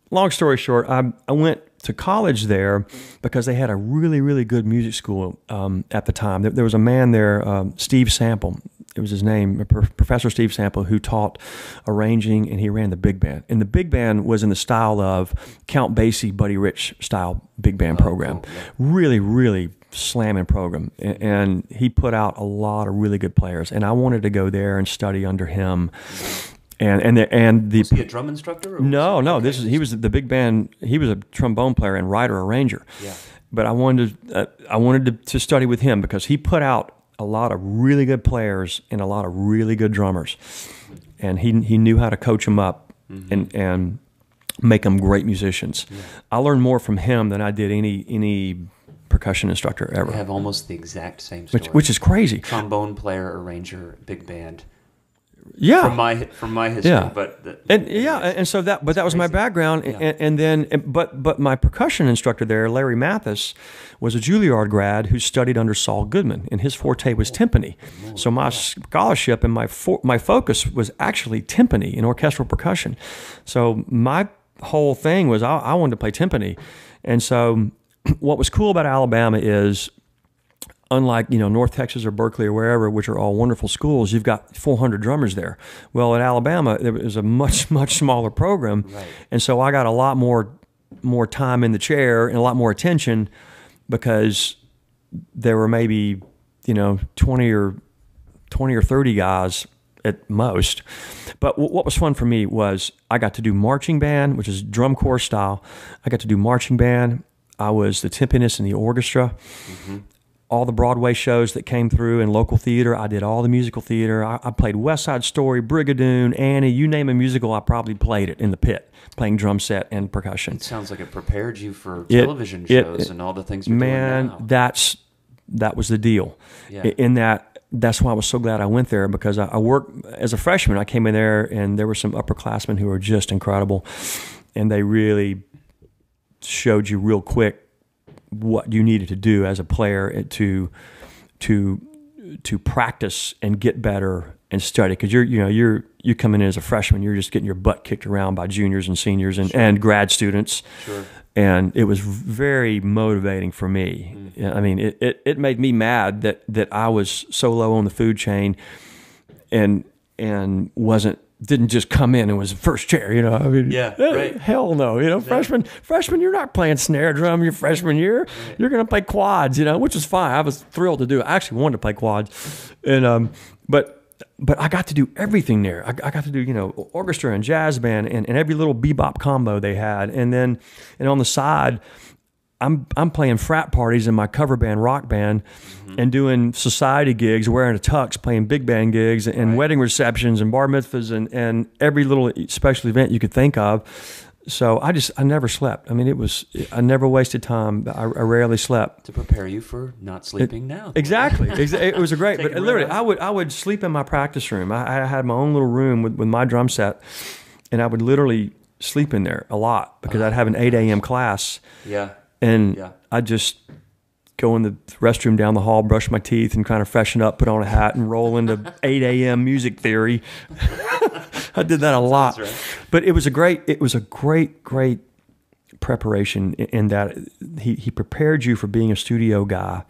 long story short, I I went to college there because they had a really really good music school um, at the time. There, there was a man there, um, Steve Sample. It was his name, Professor Steve Sample, who taught arranging and he ran the big band. And the big band was in the style of Count Basie, Buddy Rich style big band oh, program. Cool. Really really. Slamming program, and he put out a lot of really good players, and I wanted to go there and study under him. And and the, and the was he a drum instructor? Or no, no. This is he was the big band. He was a trombone player and writer arranger. Yeah. But I wanted to, uh, I wanted to, to study with him because he put out a lot of really good players and a lot of really good drummers, and he he knew how to coach them up mm-hmm. and and make them great musicians. Yeah. I learned more from him than I did any any. Percussion instructor ever. I have almost the exact same story. Which, which is crazy. Trombone player, arranger, big band. yeah, from my from my history. Yeah. But the, and yeah, and so that but that was crazy. my background, yeah. and, and then and, but but my percussion instructor there, Larry Mathis, was a Juilliard grad who studied under Saul Goodman, and his forte was timpani. Oh, so my yeah. scholarship and my for, my focus was actually timpani and orchestral percussion. So my whole thing was I, I wanted to play timpani, and so what was cool about Alabama is, unlike, you know, North Texas or Berkeley or wherever, which are all wonderful schools, you've got four hundred drummers there. Well, in Alabama, there was a much, much smaller program. Right. And so I got a lot more more time in the chair and a lot more attention because there were maybe, you know, twenty or thirty guys at most. But what was fun for me was I got to do marching band, which is drum corps style. I got to do marching band. I was the timpanist in the orchestra. Mm-hmm. All the Broadway shows that came through in local theater, I did all the musical theater. I, I played West Side Story, Brigadoon, Annie, you name a musical, I probably played it in the pit, playing drum set and percussion. It sounds like it prepared you for it, television shows it, and all the things you're man, doing now. That's that was the deal. Yeah. In that, that's why I was so glad I went there, because I, I worked as a freshman. I came in there, and there were some upperclassmen who were just incredible, and they really showed you real quick what you needed to do as a player to to to practice and get better and study, because you're you know you're you coming in as a freshman, you're just getting your butt kicked around by juniors and seniors and, sure. and grad students, sure. and it was very motivating for me. Mm-hmm. I mean, it, it it made me mad that that I was so low on the food chain, and and wasn't. Didn't just come in and was first chair, you know. I mean, yeah, right. Hell no, you know. Exactly. Freshman, freshman, you're not playing snare drum your freshman year. Right. You're going to play quads, you know, which was fine. I was thrilled to do it. I actually wanted to play quads, and um, but but I got to do everything there. I, I got to do you know orchestra and jazz band and, and every little bebop combo they had, and then and on the side, I'm I'm playing frat parties in my cover band rock band, mm-hmm. and doing society gigs, wearing a tux, playing big band gigs, and right. wedding receptions and bar mitzvahs and and every little special event you could think of. So I just I never slept. I mean, it was I never wasted time. I, I rarely slept. To prepare you for not sleeping it, now. Exactly. It was a great. But literally, I would I would sleep in my practice room. I, I had my own little room with with my drum set, and I would literally sleep in there a lot because I'd have an eight A M class. Yeah. And yeah. I just go in the restroom down the hall, brush my teeth, and kind of freshen up, put on a hat, and roll into eight A M music theory. I did that a lot, right. But it was a great, it was a great, great preparation in that he he prepared you for being a studio guy.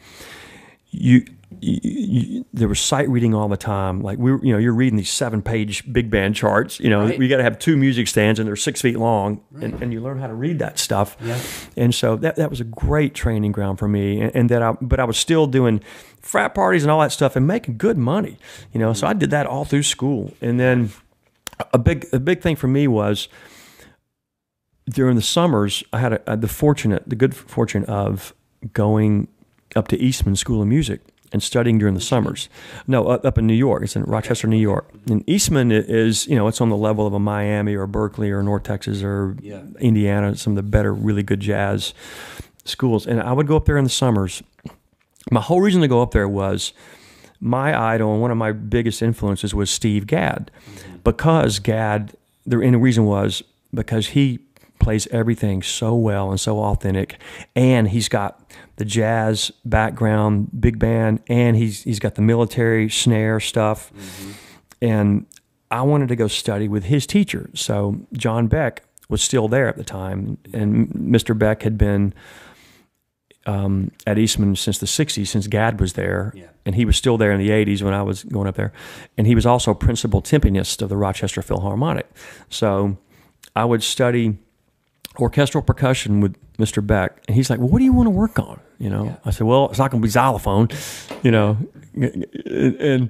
You. You, you, there was sight reading all the time. Like we, were, you know, you're reading these seven-page big band charts. You know, right. you got to have two music stands, and they're six feet long, right. and, and you learn how to read that stuff. Yeah. And so that that was a great training ground for me. And, and that, I, but I was still doing frat parties and all that stuff, and making good money. You know, mm-hmm. so I did that all through school. And then a big a big thing for me was during the summers, I had a, a, the fortunate, the good fortune of going up to Eastman School of Music. And studying during the summers. No, up, up in New York. It's in Rochester, New York. And Eastman is, you know, it's on the level of a Miami or Berkeley or North Texas or yeah. Indiana, some of the better, really good jazz schools. And I would go up there in the summers. My whole reason to go up there was my idol and one of my biggest influences was Steve Gadd. Mm-hmm. Because Gadd, the reason was because he plays everything so well and so authentic, and he's got the jazz background, big band, and he's he's got the military snare stuff. Mm-hmm. And I wanted to go study with his teacher. So John Beck was still there at the time, and Mister Beck had been um, at Eastman since the sixties, since Gadd was there, yeah. and he was still there in the eighties when I was going up there. And he was also principal timpanist of the Rochester Philharmonic. So I would study orchestral percussion with Mister Beck, and he's like, "Well, what do you want to work on?" You know, yeah. I said, "Well, it's not going to be xylophone," you know, and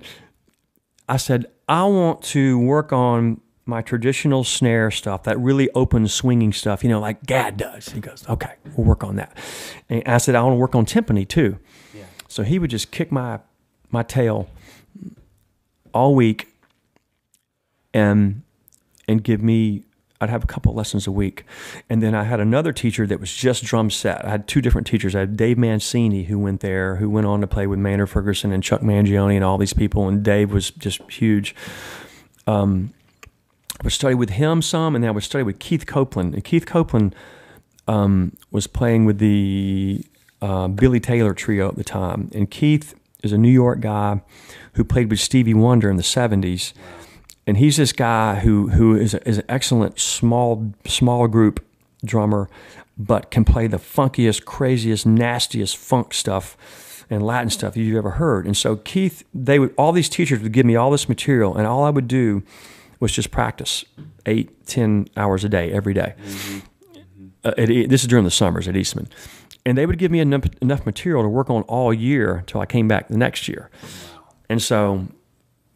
I said, "I want to work on my traditional snare stuff, that really open swinging stuff, you know, like Gadd does." He goes, "Okay, we'll work on that." And I said, "I want to work on timpani too." Yeah. So he would just kick my my tail all week, and and give me. I'd have a couple lessons a week. And then I had another teacher that was just drum set. I had two different teachers. I had Dave Mancini, who went there, who went on to play with Maynard Ferguson and Chuck Mangione and all these people, and Dave was just huge. Um, I would study with him some, and then I would study with Keith Copeland. And Keith Copeland um, was playing with the uh, Billy Taylor Trio at the time. And Keith is a New York guy who played with Stevie Wonder in the seventies. And he's this guy who who is, a, is an excellent small small group drummer, but can play the funkiest, craziest, nastiest funk stuff and Latin stuff you've ever heard. And so Keith, they would all these teachers would give me all this material, and all I would do was just practice eight, ten hours a day, every day. Mm-hmm. uh, at, this is during the summers at Eastman. And they would give me enough, enough material to work on all year until I came back the next year. And so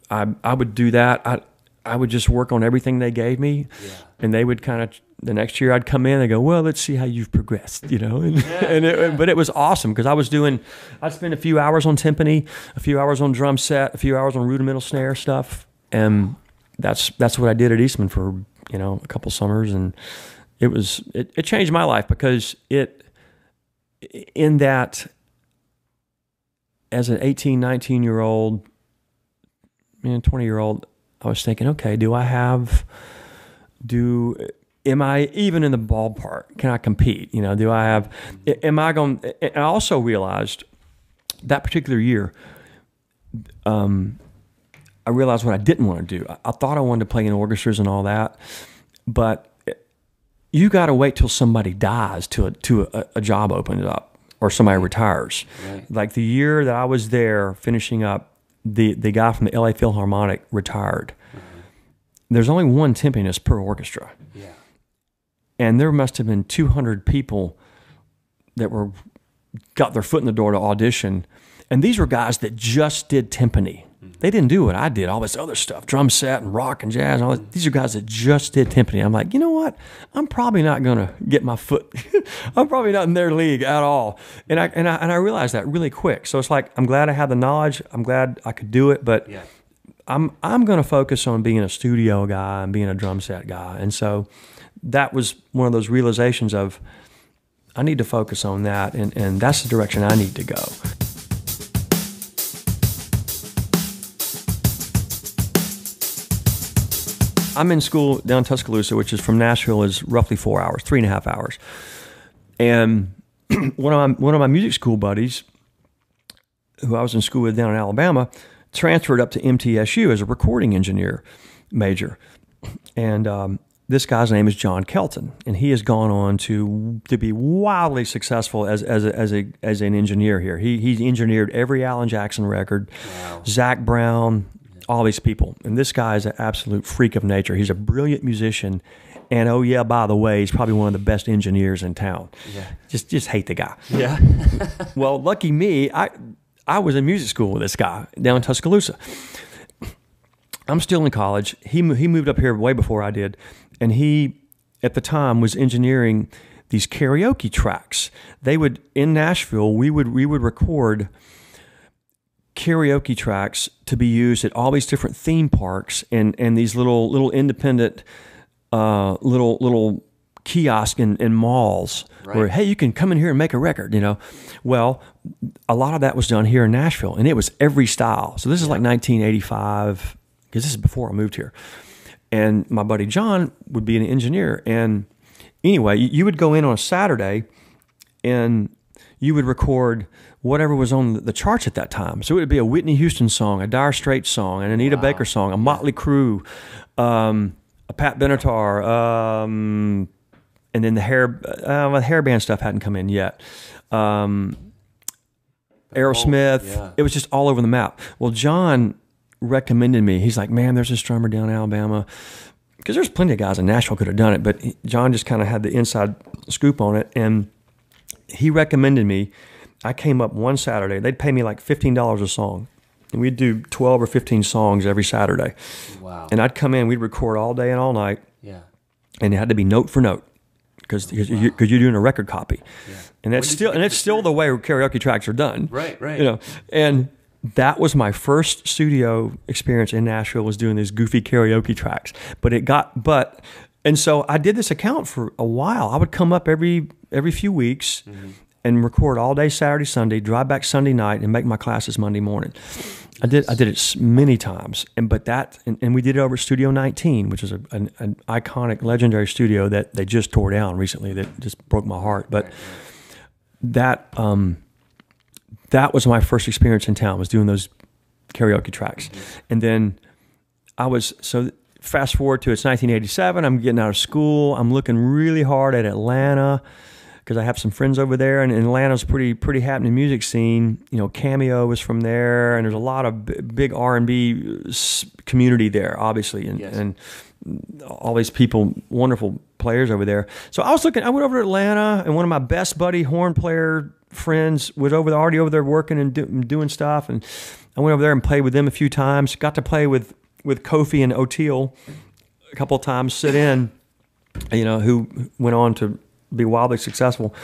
I, I would do that. I, I would just work on everything they gave me, yeah. and they would kind of, the next year I'd come in and go, well, let's see how you've progressed, you know? And, yeah, and it, yeah. But it was awesome because I was doing, I'd spend a few hours on timpani, a few hours on drum set, a few hours on rudimental snare stuff. And that's, that's what I did at Eastman for, you know, a couple summers. And it was, it, it changed my life because it, in that as an eighteen, nineteen year old, you know, twenty year old, I was thinking, okay, do I have, do, am I even in the ballpark? Can I compete? You know, do I have, am I going, and I also realized that particular year, um, I realized what I didn't want to do. I, I thought I wanted to play in orchestras and all that, but you got to wait till somebody dies, till a, till a, a job opens up or somebody retires. Right. Like the year that I was there finishing up, The, the guy from the L A Philharmonic retired. Mm-hmm. There's only one timpanist per orchestra. Yeah. And there must have been two hundred people that were got their foot in the door to audition. And these were guys that just did timpani. Mm-hmm. They didn't do what I did, all this other stuff, drum set and rock and jazz. And all this. These are guys that just did timpani. I'm like, you know what? I'm probably not going to get my foot. I'm probably not in their league at all. And I, and I and I realized that really quick. So it's like, I'm glad I had the knowledge. I'm glad I could do it. But yeah. I'm I'm going to focus on being a studio guy and being a drum set guy. And so that was one of those realizations of, I need to focus on that. And, and that's the direction I need to go. I'm in school down Tuscaloosa, which is from Nashville, is roughly four hours, three and a half hours. And one of my, one of my music school buddies, who I was in school with down in Alabama, transferred up to M T S U as a recording engineer major. And um, this guy's name is John Kelton, and he has gone on to to be wildly successful as as a, as a as an engineer here. He he's engineered every Alan Jackson record, wow. Zach Brown. All these people. And this guy is an absolute freak of nature. He's a brilliant musician. And oh yeah, by the way, he's probably one of the best engineers in town. Yeah. Just just hate the guy. Yeah. Well, lucky me, I I was in music school with this guy down in Tuscaloosa. I'm still in college. He he moved up here way before I did. And he, at the time, was engineering these karaoke tracks. They would, in Nashville, we would we would record karaoke tracks to be used at all these different theme parks and and these little little independent uh little little kiosk in, in malls, right. Where, hey, you can come in here and make a record, you know. Well, a lot of that was done here in Nashville, and it was every style. So this is like nineteen eighty-five, because this is before I moved here. And my buddy John would be an engineer, and anyway, you, you would go in on a Saturday and you would record whatever was on the charts at that time. So it would be a Whitney Houston song, a Dire Straits song, an Anita wow. Baker song, a Motley Crue, um, a Pat Benatar, um, and then the hair uh, the hair band stuff hadn't come in yet. Um, Aerosmith. Oh, yeah. It was just all over the map. Well, John recommended me. He's like, man, there's this drummer down in Alabama. Because there's plenty of guys in Nashville could have done it, but John just kind of had the inside scoop on it. And he recommended me. I came up one Saturday. They'd pay me like fifteen dollars a song. And we'd do twelve or fifteen songs every Saturday. Wow. And I'd come in. We'd record all day and all night. Yeah. And it had to be note for note because wow. you, you're doing a record copy. Yeah. And that's still and it's still the way karaoke tracks are done. Right, right. You know. And that was my first studio experience in Nashville, was doing these goofy karaoke tracks. But it got – but – and so I did this account for a while. I would come up every every few weeks. Mm-hmm. and record all day Saturday, Sunday, drive back Sunday night, and make my classes Monday morning. I did I did it many times, and but that and, and we did it over at Studio nineteen, which is a, an, an iconic, legendary studio that they just tore down recently. That just broke my heart. But that um, that was my first experience in town, was doing those karaoke tracks, and then I was so. Fast forward to it's nineteen eighty-seven. I'm getting out of school. I'm looking really hard at Atlanta, because I have some friends over there, and, and Atlanta's pretty pretty happening music scene. You know, Cameo was from there, and there's a lot of b big R and B community there, obviously, and, yes. and all these people, wonderful players over there. So I was looking. I went over to Atlanta, and one of my best buddy horn player friends was over there, already over there working and do, doing stuff, and I went over there and played with them a few times. Got to play with with Kofi and O'Teal a couple of times, sit in, you know, who went on to be wildly successful.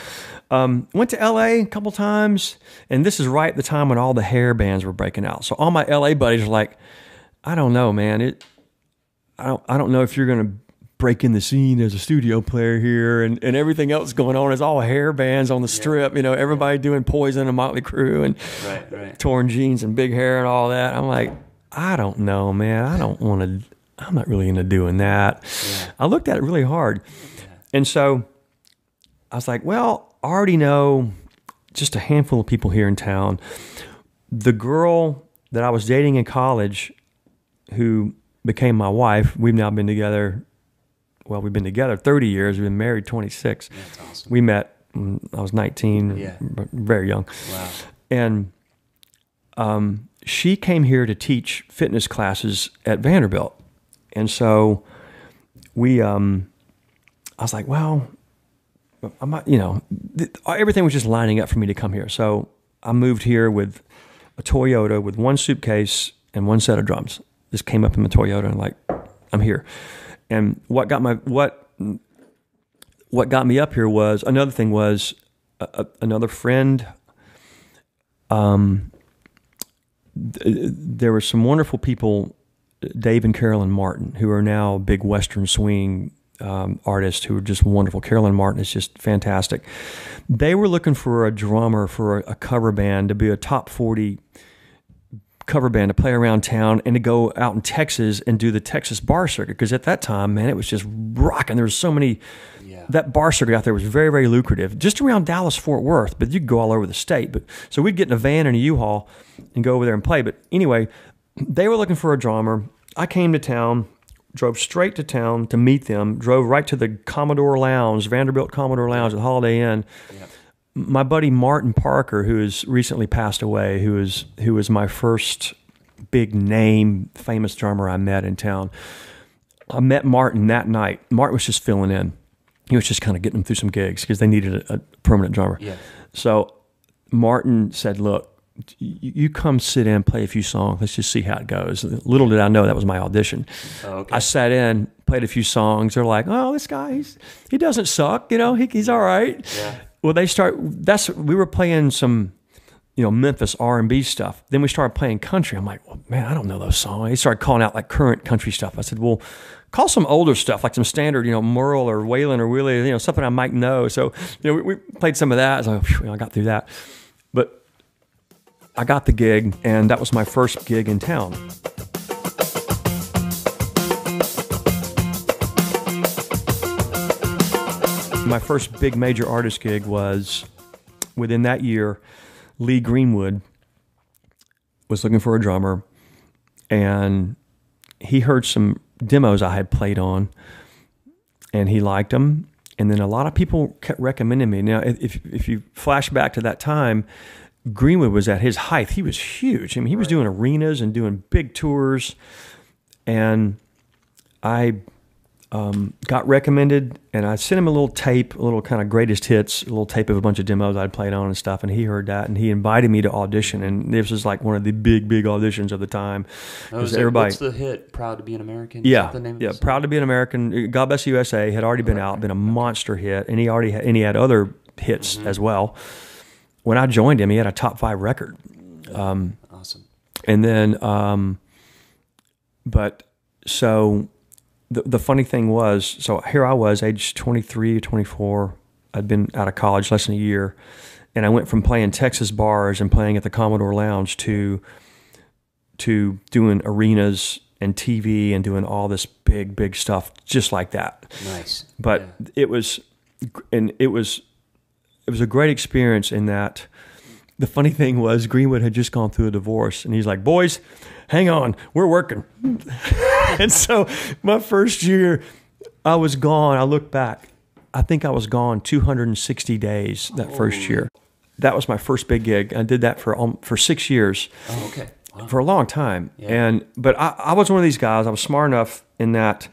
Um, went to L A a couple times, and this is right at the time when all the hair bands were breaking out. So all my L A buddies are like, I don't know, man. It, I don't, I don't know if you're going to break in the scene as a studio player here, and, and everything else going on is all hair bands on the strip, you know, everybody doing Poison and Motley Crue and right, right. torn jeans and big hair and all that. I'm like, I don't know, man. I don't want to, I'm not really into doing that. Yeah. I looked at it really hard. Yeah. And so I was like, well, I already know just a handful of people here in town. The girl that I was dating in college, who became my wife, we've now been together, well, we've been together thirty years. We've been married twenty-six. That's awesome. We met when I was nineteen, yeah. very young. Wow. And, um, she came here to teach fitness classes at Vanderbilt, and so we. Um, I was like, "Well, I'm not," you know, everything was just lining up for me to come here. So I moved here with a Toyota, with one suitcase and one set of drums. Just came up in my Toyota and like, I'm here. And what got my what what got me up here was another thing was a, a, another friend. Um. There were some wonderful people, Dave and Carolyn Martin, who are now big Western swing um, artists who are just wonderful. Carolyn Martin is just fantastic. They were looking for a drummer for a, a cover band, to be a top forty cover band, to play around town and to go out in Texas and do the Texas bar circuit. Because at that time, man, it was just rocking. There was so many. Yeah. That bar circuit out there was very, very lucrative, just around Dallas, Fort Worth, but you could go all over the state. But so we'd get in a van and a U-Haul and go over there and play. But anyway, they were looking for a drummer. I came to town, drove straight to town to meet them, drove right to the Commodore Lounge, Vanderbilt Commodore Lounge at Holiday Inn. Yeah. My buddy Martin Parker, who has recently passed away, who is who was my first big name, famous drummer I met in town. I met Martin that night. Martin was just filling in. He was just kind of getting them through some gigs because they needed a, a permanent drummer. Yeah. So Martin said, look, you, you come sit in, play a few songs. Let's just see how it goes. Little did I know that was my audition. Oh, okay. I sat in, played a few songs. They're like, oh, this guy, he's, he doesn't suck. You know, he, he's all right. Yeah. Well, they start, that's, we were playing some, you know, Memphis R and B stuff. Then we started playing country. I'm like, well, man, I don't know those songs. They started calling out like current country stuff. I said, well, call some older stuff, like some standard, you know, Merle or Waylon or Willie, you know, something I might know. So, you know, we, we played some of that. So I, you know, I got through that. But I got the gig, and that was my first gig in town. My first big major artist gig was, within that year, Lee Greenwood was looking for a drummer, and he heard some demos I had played on, and he liked them. And then a lot of people kept recommending me. Now, if if you flash back to that time, Greenwood was at his height. He was huge. I mean, he was doing arenas and doing big tours. And I um, got recommended, and I sent him a little tape, a little kind of greatest hits, a little tape of a bunch of demos I'd played on and stuff. And he heard that, and he invited me to audition. And this was like one of the big, big auditions of the time. Oh, is that, everybody, what's the hit? Proud to Be an American? Is yeah, the name yeah. Of Proud to Be an American. God Bless the U S A had already been oh, out, okay. been a monster hit, and he already had, and he had other hits mm-hmm. as well. When I joined him, he had a top five record. Um, awesome. And then, um, but so. The, the funny thing was, so here I was, age twenty-three, twenty-four. I'd been out of college less than a year, And I went from playing Texas bars and playing at the Commodore Lounge to to doing arenas and T V and doing all this big, big stuff just like that. Nice. But yeah. it was, and it was, it was a great experience in that. The funny thing was Greenwood had just gone through a divorce, and he's like, boys, hang on, we're working. And so my first year I was gone. I look back, I think I was gone two hundred sixty days that oh. first year. That was my first big gig. I did that for, um, for six years. Oh, okay. Wow. For a long time. Yeah. And, but I, I was one of these guys. I was smart enough in that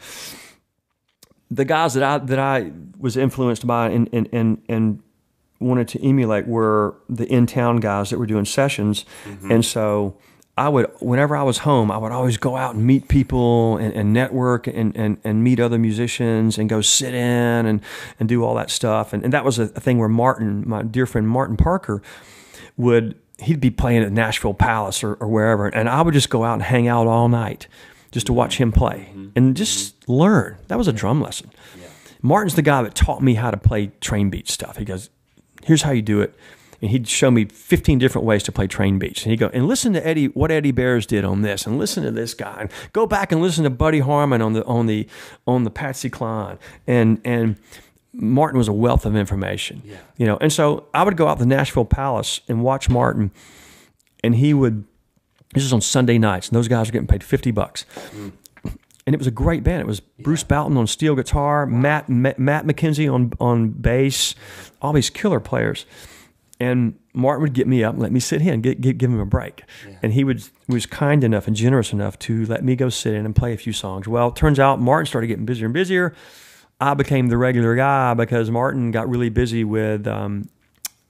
the guys that I, that I was influenced by and, and, and, and wanted to emulate were the in-town guys that were doing sessions. Mm-hmm. And so I would, whenever I was home, I would always go out and meet people and, and network and, and, and meet other musicians and go sit in and, and do all that stuff. And, and that was a thing where Martin, my dear friend Martin Parker, would, he'd be playing at Nashville Palace or, or wherever. And I would just go out and hang out all night just to watch him play mm-hmm. and just mm-hmm. learn. That was a drum lesson. Yeah. Martin's the guy that taught me how to play train beat stuff. He goes, here's how you do it. And he'd show me fifteen different ways to play train beats. And he'd go, and listen to Eddie, what Eddie Bears did on this, and listen to this guy, and go back and listen to Buddy Harmon on the on the on the Patsy Cline. And and Martin was a wealth of information. Yeah. You know, and so I would go out to the Nashville Palace and watch Martin, and he would, this is on Sunday nights, and those guys were getting paid fifty bucks. Mm. And it was a great band. It was yeah. Bruce Boughton on steel guitar, Matt Matt McKenzie on on bass, all these killer players. And Martin would get me up and let me sit in, get, get, give him a break. Yeah. And he would, was kind enough and generous enough to let me go sit in and play a few songs. Well, it turns out Martin started getting busier and busier. I became the regular guy because Martin got really busy with um,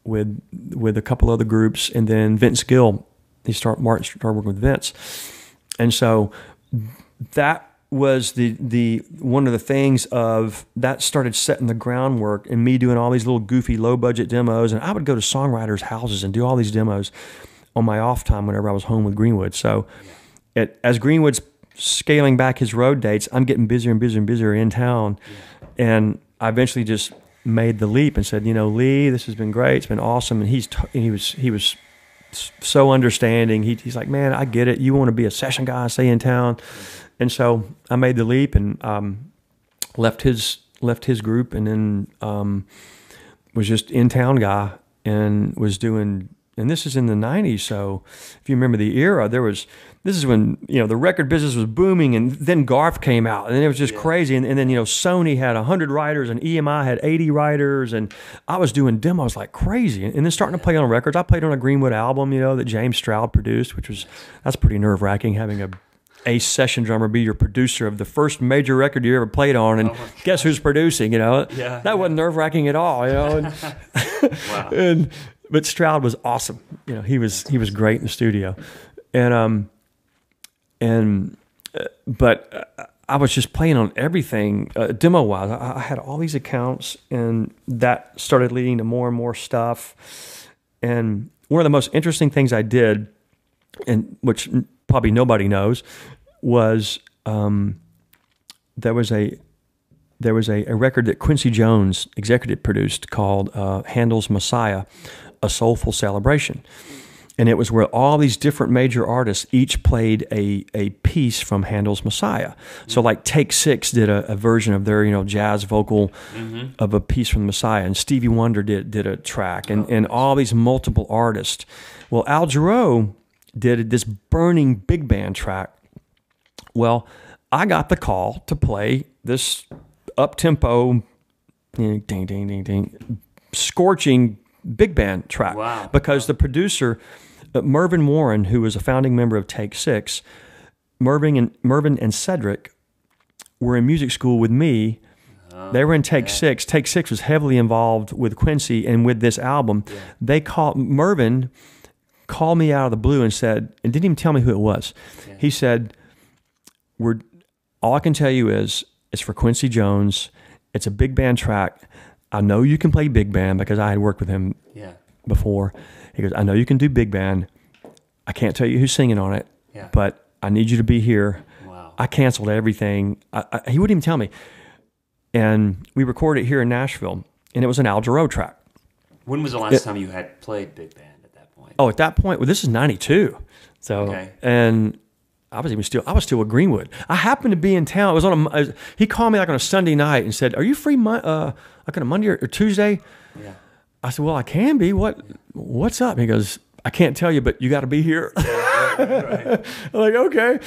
with with a couple other groups. And then Vince Gill, he start, Martin started working with Vince. And so that was the the one of the things of that started setting the groundwork and me doing all these little goofy low budget demos, and I would go to songwriters' houses and do all these demos on my off time whenever I was home with Greenwood. So yeah. it, as Greenwood's scaling back his road dates, I'm getting busier and busier and busier in town, yeah. and I eventually just made the leap and said, you know, Lee, this has been great, it's been awesome, and he's t and he was he was so understanding. He, he's like, man, I get it. You want to be a session guy, stay in town. And so I made the leap and um, left his left his group, and then um, was just in town guy and was doing. And this is in the nineties, so if you remember the era, there was. This is when, you know, the record business was booming, and then Garth came out, and it was just yeah. crazy. And, and then, you know, Sony had a hundred writers, and E M I had eighty writers, and I was doing demos like crazy. And then starting to play on records. I played on a Greenwood album, you know, that James Stroud produced, which was, that's pretty nerve-wracking, having a ace session drummer be your producer of the first major record you ever played on, and oh guess who's producing, you know. Yeah, that yeah. wasn't nerve-wracking at all, you know. And, wow. and, but Stroud was awesome. You know, he was, that's he was awesome. Great in the studio. And, um... And, uh, but uh, I was just playing on everything uh, demo wise. I, I had all these accounts, and that started leading to more and more stuff. And one of the most interesting things I did, and which probably nobody knows, was um, there was a there was a, a record that Quincy Jones executive produced called uh, Handel's Messiah, A Soulful Celebration. And it was where all these different major artists each played a, a piece from Handel's Messiah. So like Take Six did a, a version of their, you know, jazz vocal mm-hmm. of a piece from the Messiah, and Stevie Wonder did did a track, and, oh, and all these multiple artists. Well, Al Jarreau did this burning big band track. Well, I got the call to play this up-tempo, ding, ding, ding, ding, ding, scorching big band track. Wow. Because the producer, uh, Mervyn Warren, who was a founding member of Take Six, Mervyn and, Mervyn and Cedric were in music school with me. Oh, they were in Take yeah. Six. Take Six was heavily involved with Quincy and with this album. Yeah. They called, Mervyn called me out of the blue and said, and didn't even tell me who it was. Yeah. He said, "We're all I can tell you is it's for Quincy Jones. It's a big band track. I know you can play big band," because I had worked with him yeah. before. He goes, "I know you can do big band. I can't tell you who's singing on it, yeah. but I need you to be here." Wow. I canceled everything. I, I, he wouldn't even tell me. And we recorded it here in Nashville, and it was an Al Jarreau track. When was the last it, time you had played big band at that point? Oh, at that point, well, this is ninety-two. So, okay. And I was even still, I was still with Greenwood. I happened to be in town. I was on a, I was, he called me like on a Sunday night and said, are you free mon uh, like on a Monday or, or Tuesday? Yeah. I said, well, I can be. What, what's up? And he goes, I can't tell you, but you got to be here. Yeah, right, right. I'm like, okay.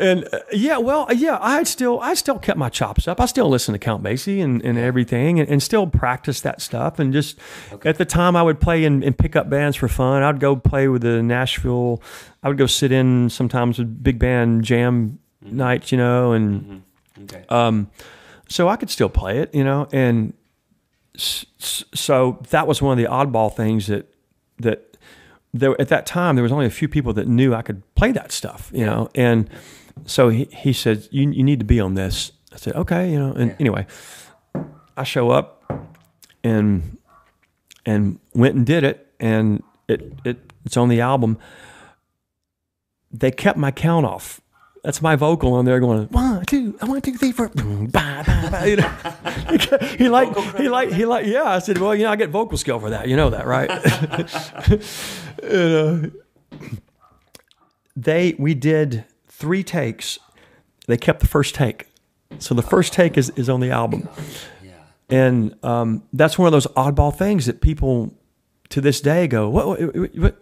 And uh, yeah, well, yeah, I had still, I still kept my chops up. I still listened to Count Basie and, and everything and, and still practiced that stuff. And just okay. at the time I would play in, in pickup bands for fun. I'd go play with the Nashville. I would go sit in sometimes with big band jam mm-hmm. nights, you know, and mm-hmm. okay. um, so I could still play it, you know. And so that was one of the oddball things that, that, There, at that time, there was only a few people that knew I could play that stuff, you know. And so he, he said, you, you need to be on this. I said, okay, you know. And yeah. anyway, I show up and and went and did it, and it, it it's on the album. They kept my count off. That's my vocal on there going, one, two, I want to take the for bye, bye, bye. You know? he like, he like, he like, yeah. I said, well, you know, I get vocal skill for that. You know that, right? And, uh, they, we did three takes. They kept the first take. So the first take is, is on the album. Yeah. And um, that's one of those oddball things that people to this day go, what, what, what, what,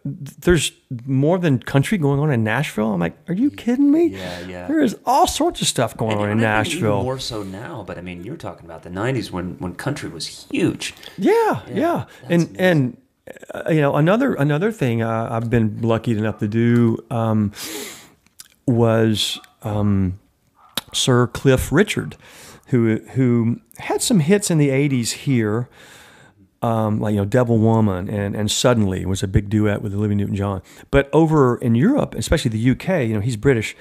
there's more than country going on in Nashville? I'm like, are you kidding me? Yeah, yeah. There is all sorts of stuff going and, on in Nashville. Even more so now, but I mean, you're talking about the nineties when, when country was huge. Yeah, yeah. yeah. And, amazing. and uh, you know, another, another thing uh, I've been lucky enough to do um, was um, Sir Cliff Richard, who, who had some hits in the eighties here. Um, like, you know, Devil Woman and, and Suddenly was a big duet with Olivia Newton-John. But over in Europe, especially the U K, you know, he's British.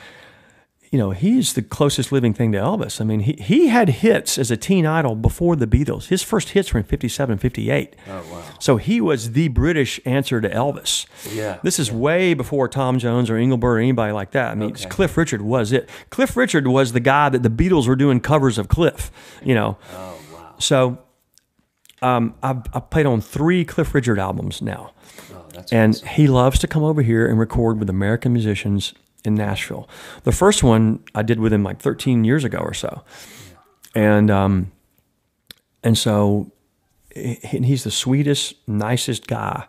You know, he's the closest living thing to Elvis. I mean, he, he had hits as a teen idol before the Beatles. His first hits were in fifty-seven, fifty-eight. Oh, wow. So he was the British answer to Elvis. Yeah. This is yeah. way before Tom Jones or Engelbert or anybody like that. I mean, okay. Cliff Richard was it. Cliff Richard was the guy that the Beatles were doing covers of Cliff, you know. Oh, wow. So... Um, I've, I've played on three Cliff Richard albums now. Oh, that's and awesome. He loves to come over here and record with American musicians in Nashville. The first one I did with him like thirteen years ago or so. Yeah. And, um, and so he's the sweetest, nicest guy.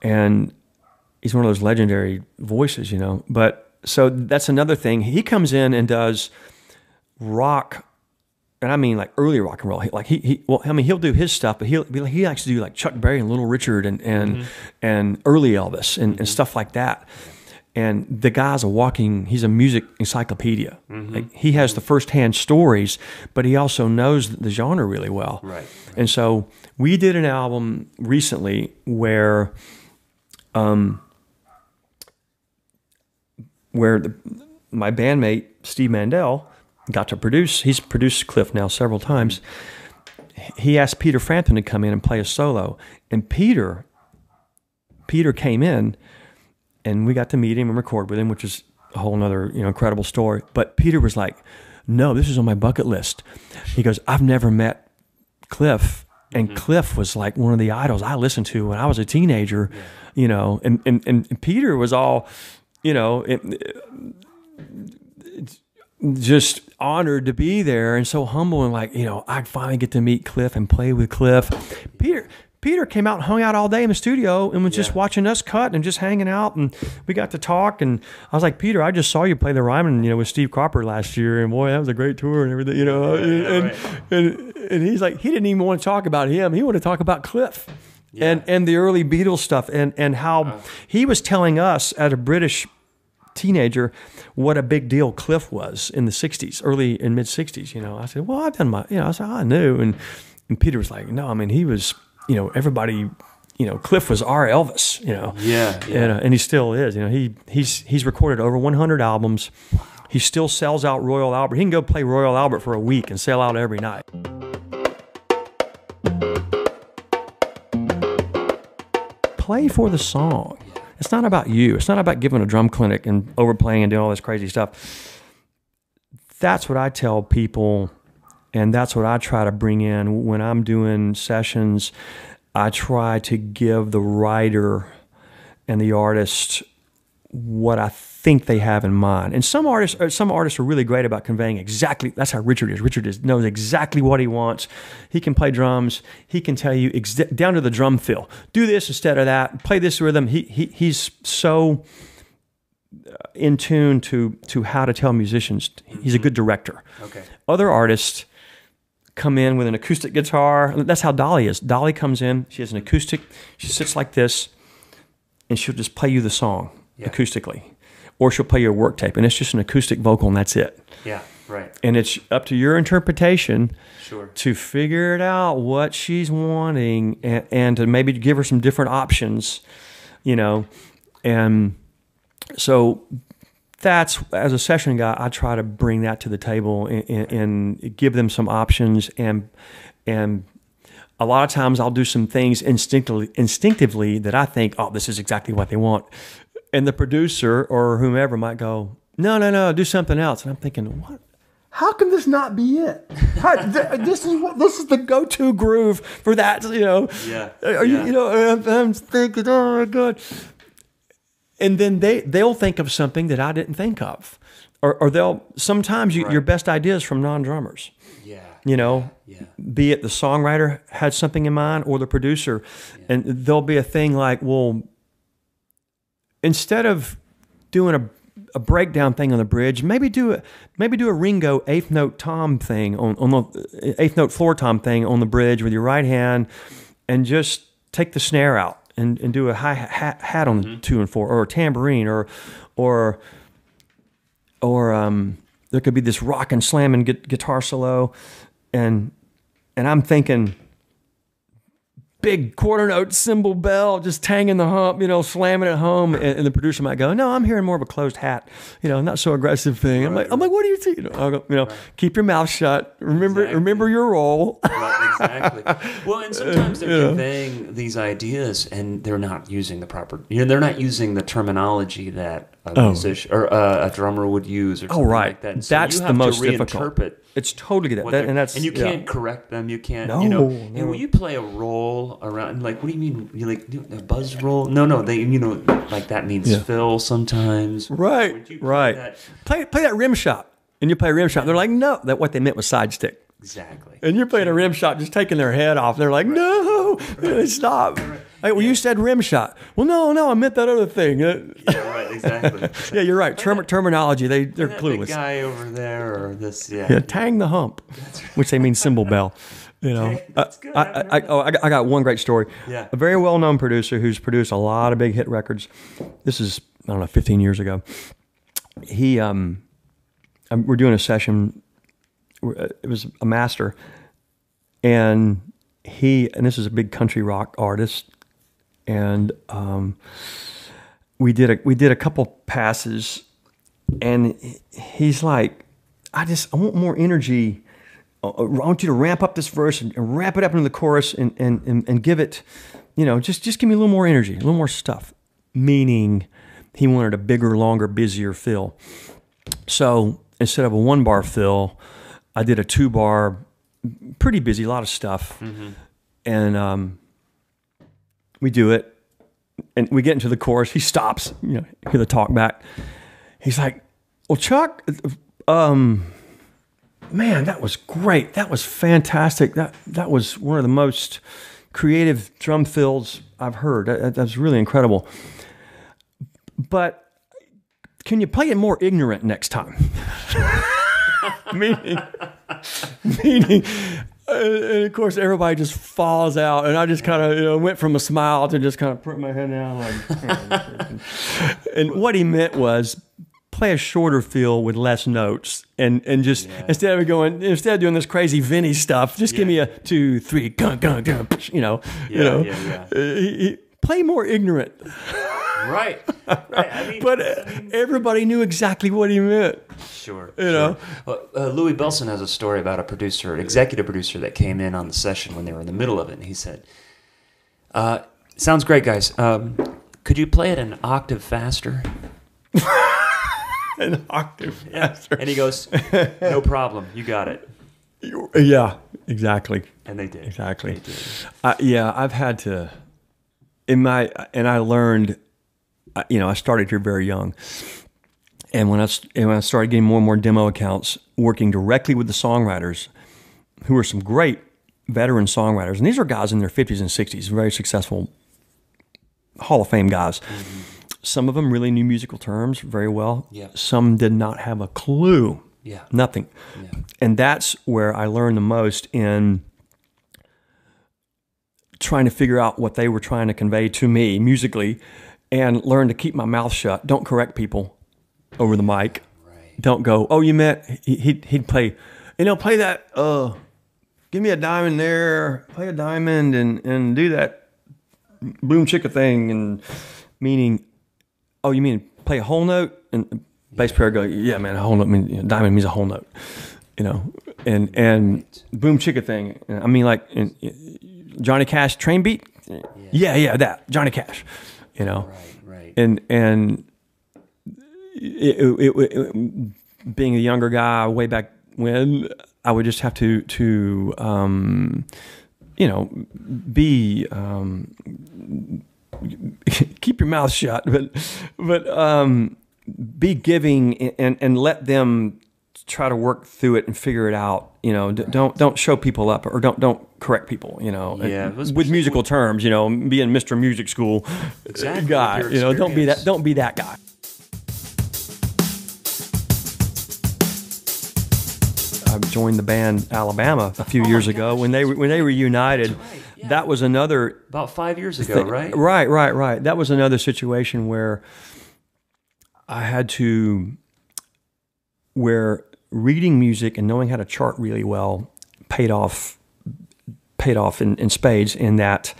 And he's one of those legendary voices, you know. But so that's another thing. He comes in and does rock. And I mean, like early rock and roll. He, like he, he, well, I mean, he'll do his stuff, but he'll be like, he likes to do like Chuck Berry and Little Richard and and mm-hmm. and early Elvis and, mm-hmm. and stuff like that. And the guy's a walking, he's a music encyclopedia. Mm-hmm. Like, he has the firsthand stories, but he also knows the genre really well. Right, right. And so we did an album recently where, um, where the, my bandmate Steve Mandel got to produce. He's produced Cliff now several times. He asked Peter Frampton to come in and play a solo, and Peter, Peter came in, and we got to meet him and record with him, which is a whole nother, you know, incredible story. But Peter was like, "No, this is on my bucket list." He goes, "I've never met Cliff, and mm-hmm. Cliff was like one of the idols I listened to when I was a teenager, yeah. you know." And and and Peter was all, you know. It, it, it, just honored to be there and so humble and like, you know, I finally get to meet Cliff and play with Cliff. Peter Peter came out and hung out all day in the studio and was yeah. just watching us cut and just hanging out, and we got to talk, and I was like, Peter, I just saw you play the Ryman, you know, with Steve Cropper last year, and boy, that was a great tour and everything, you know. Yeah, and, right. and, and he's like, he didn't even want to talk about him. He wanted to talk about Cliff yeah. and, and the early Beatles stuff and, and how uh. he was telling us at a British teenager what a big deal Cliff was in the sixties, early and mid sixties, you know. I said, well, I've done my, you know, I said, I knew. And, and Peter was like, no, I mean, he was, you know, everybody, you know, Cliff was our Elvis, you know. Yeah. yeah. And, uh, and he still is, you know, he, he's, he's recorded over one hundred albums. He still sells out Royal Albert. He can go play Royal Albert for a week and sell out every night. Play for the song. It's not about you. It's not about giving a drum clinic and overplaying and doing all this crazy stuff. That's what I tell people, and that's what I try to bring in when I'm doing sessions. I try to give the writer and the artist what I think they have in mind. And some artists, or some artists are really great about conveying exactly, that's how Richard is. Richard is, knows exactly what he wants. He can play drums. He can tell you ex down to the drum fill. Do this instead of that. Play this rhythm. He, he, he's so in tune to, to how to tell musicians. He's a good director. Okay. Other artists come in with an acoustic guitar. That's how Dolly is. Dolly comes in. She has an acoustic. She sits like this, and she'll just play you the song. Yeah. Acoustically, or she'll play your work tape, and it's just an acoustic vocal, and that's it. Yeah, right. And it's up to your interpretation, sure, to figure it out what she's wanting, and, and to maybe give her some different options, you know. And so that's, as a session guy, I try to bring that to the table and, and, and give them some options, and and. A lot of times I'll do some things instinctively, instinctively that I think, oh, this is exactly what they want. And the producer or whomever might go, no, no, no, do something else. And I'm thinking, what? How can this not be it? How, th this is what, this is the go-to groove for that, you know. Yeah. Are yeah. You, you know, I'm, I'm thinking, oh my God. And then they they'll think of something that I didn't think of, or or they'll sometimes you, right. your best ideas from non-drummers. Yeah. You know, yeah. Be it the songwriter had something in mind or the producer, yeah. And there'll be a thing like, well, instead of doing a, a breakdown thing on the bridge, maybe do a, maybe do a Ringo eighth note tom thing on, on the eighth note floor tom thing on the bridge with your right hand, and just take the snare out and, and do a hi hat, hat on mm-hmm. the two and four, or a tambourine, or or or um, there could be this rock and slam and gu guitar solo. And and I'm thinking big quarter note cymbal bell just tanging the hump, you know, slamming it home. And, and the producer might go, no, I'm hearing more of a closed hat, you know, not so aggressive thing. Right. I'm like, I'm like, what do you think? You know, I'll go, you know right. keep your mouth shut. Remember, exactly. remember your role. Right, exactly. Well, and sometimes they're yeah. conveying these ideas and they're not using the proper, you know, they're not using the terminology that a oh. musician or uh, a drummer would use, or something oh, right. like that. And so that's you have the most to reinterpret difficult. It's totally that, that and that's and you yeah. can't correct them. You can't, no, you know. No. And when you play a roll around, like, what do you mean? You like a buzz roll? No, no. They, you know, like that means yeah. fill sometimes. Right, play right. That? Play play that rim shot, and you play rim shot. And they're like, no, that what they meant was side stick. Exactly. And you're playing a rim shot, just taking their head off. They're like, right. no, right. stop. Right. Like, well, yeah. you said rim shot. Well, no, no, I meant that other thing. Yeah, right, exactly. yeah, you're right. Term terminology, they, they're that clueless. The guy over there or this, yeah. yeah tang the hump, right. which they mean cymbal bell. You know, okay, that's good. I, I, I, I, oh, I, I got one great story. Yeah. A very well-known producer who's produced a lot of big hit records. This is, I don't know, fifteen years ago. He, um, I'm, we're doing a session. It was a master, and he, and this is a big country rock artist, and um, we did a we did a couple passes, and he's like, I just I want more energy. I want you to ramp up this verse and wrap it up into the chorus, and and and, and give it, you know, just just give me a little more energy, a little more stuff. Meaning, he wanted a bigger, longer, busier fill. So instead of a one bar fill, I did a two bar, pretty busy, a lot of stuff, mm-hmm. and um, we do it, and we get into the chorus. He stops, you know, hear the talk back. He's like, "Well, Chuck, um, man, that was great. That was fantastic. That that was one of the most creative drum fills I've heard. That, that was really incredible. But can you play it more ignorant next time?" meaning, meaning, uh, and of course everybody just falls out, and I just kind of, you know, went from a smile to just kind of put my head down, like. And what he meant was play a shorter feel with less notes, and and just yeah. instead of going, instead of doing this crazy Vinny stuff, just yeah. give me a two, three, gun, gun, gun, you know, yeah, you know, yeah, yeah. Uh, he, he, play more ignorant. Right, I mean, but I mean, everybody knew exactly what he meant. Sure, you sure. know. Well, uh, Louis Belson has a story about a producer, an executive producer, that came in on the session when they were in the middle of it, and he said, uh, "Sounds great, guys. Um, could you play it an octave faster?" An octave faster. Yeah. And he goes, "No problem. You got it." Yeah, Exactly. And they did. Exactly. They did. Uh, yeah, I've had to, in my, and I learned, you know, I started here very young. And when I, and when I started getting more and more demo accounts, working directly with the songwriters, who are some great veteran songwriters. And these are guys in their fifties and sixties, very successful Hall of Fame guys. Mm-hmm. Some of them really knew musical terms very well. Yeah. Some did not have a clue. Yeah. Nothing. Yeah. And that's where I learned the most, in trying to figure out what they were trying to convey to me musically, and learn to keep my mouth shut. Don't correct people over the mic. Right. Don't go, oh, you meant, he, he'd, he'd play, you know, play that, uh, give me a diamond there, play a diamond and, and do that boom chicka thing. And meaning, oh, you mean play a whole note? And bass player go, yeah, man, a whole note means, you know, diamond means a whole note, you know, and and boom chicka thing. I mean, like and, and Johnny Cash train beat. Yeah. yeah, yeah, that Johnny Cash, you know, right, right. And and it, it, it, it, being a younger guy way back when, I would just have to to um, you know, be. Um, keep your mouth shut, but but um, be giving, and and let them try to work through it and figure it out. You know, d right. don't don't show people up, or don't don't correct people. You know, yeah, with musical with terms. You know, being Mister Music School exactly. guy. You know, don't be that don't be that guy. I joined the band Alabama a few oh years ago when they when they reunited. Yeah. That was another... About five years ago, thing. right? Right, right, right. That was another situation where I had to... Where reading music and knowing how to chart really well paid off paid off in, in spades, in that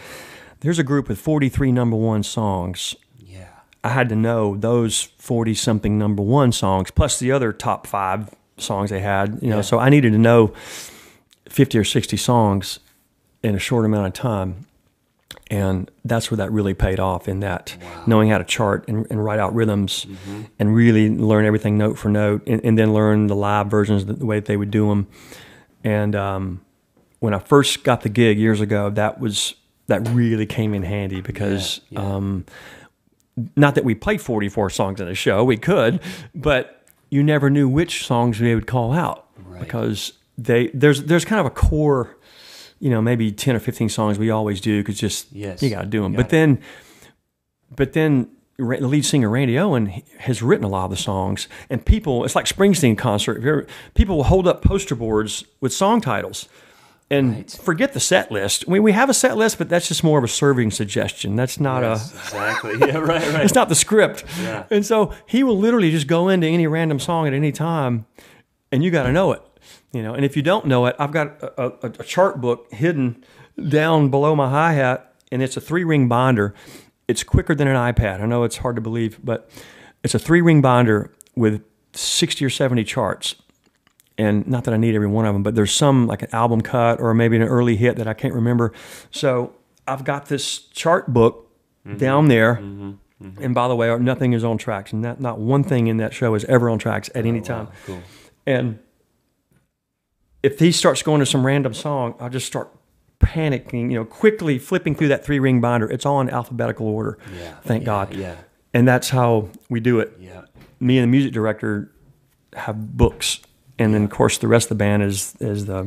there's a group with forty-three number one songs. Yeah. I had to know those forty-something number one songs, plus the other top five songs they had. You know, yeah. So I needed to know fifty or sixty songs in a short amount of time, and that's where that really paid off, in that wow. knowing how to chart and, and write out rhythms, mm-hmm. and really learn everything note for note, and, and then learn the live versions, the way that they would do them. And um, when I first got the gig years ago, that was that really came in handy, because yeah, yeah. Um, not that we played forty-four songs in a show, we could, but you never knew which songs they would call out, right. because they there's there's kind of a core. You know, maybe ten or fifteen songs we always do, because just yes, you got to do them. But then, but then, the lead singer Randy Owen has written a lot of the songs, and people, it's like Springsteen concert. Ever, people will hold up poster boards with song titles, and right. forget the set list. We I mean, we have a set list, but that's just more of a serving suggestion. That's not yes, a exactly yeah right right. It's not the script. Yeah. And so he will literally just go into any random song at any time, and you got to know it. You know, and if you don't know it, I've got a, a, a chart book hidden down below my hi-hat, and it's a three-ring binder. It's quicker than an iPad. I know it's hard to believe, but it's a three-ring binder with sixty or seventy charts. And not that I need every one of them, but there's some, like an album cut or maybe an early hit that I can't remember. So I've got this chart book mm-hmm. down there. Mm-hmm. Mm-hmm. And by the way, nothing is on tracks. And not, not one thing in that show is ever on tracks at oh, any time. Wow. Cool. And... if he starts going to some random song, I'll just start panicking, you know, quickly flipping through that three-ring binder. It's all in alphabetical order, yeah, thank yeah, God. Yeah. And that's how we do it. Yeah. Me and the music director have books, and then, of course, the rest of the band is, is the...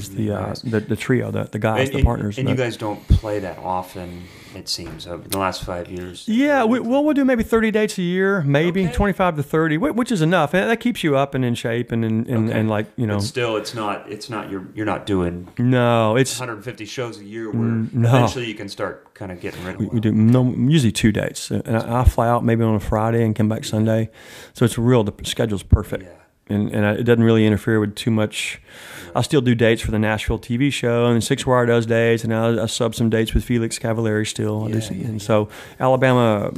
is the uh, the the trio, the the guys, and, the partners, and, and you guys don't play that often. It seems in the last five years. Yeah, we, well, we'll do maybe thirty dates a year, maybe okay. twenty-five to thirty, which is enough, and that keeps you up and in shape, and and, and, okay. and like you know. But still, it's not it's not you're you're not doing no, it's one hundred fifty shows a year where no. eventually you can start kind of getting rid of. We, we do no usually two dates, and I, I fly out maybe on a Friday and come back yeah. Sunday, so it's real. The schedule's perfect. Yeah. And, and it doesn't really interfere with too much. I still do dates for the Nashville T V show, and Six Wire does dates, and I, I sub some dates with Felix Cavaliere still. Yeah, do, yeah, and yeah. so Alabama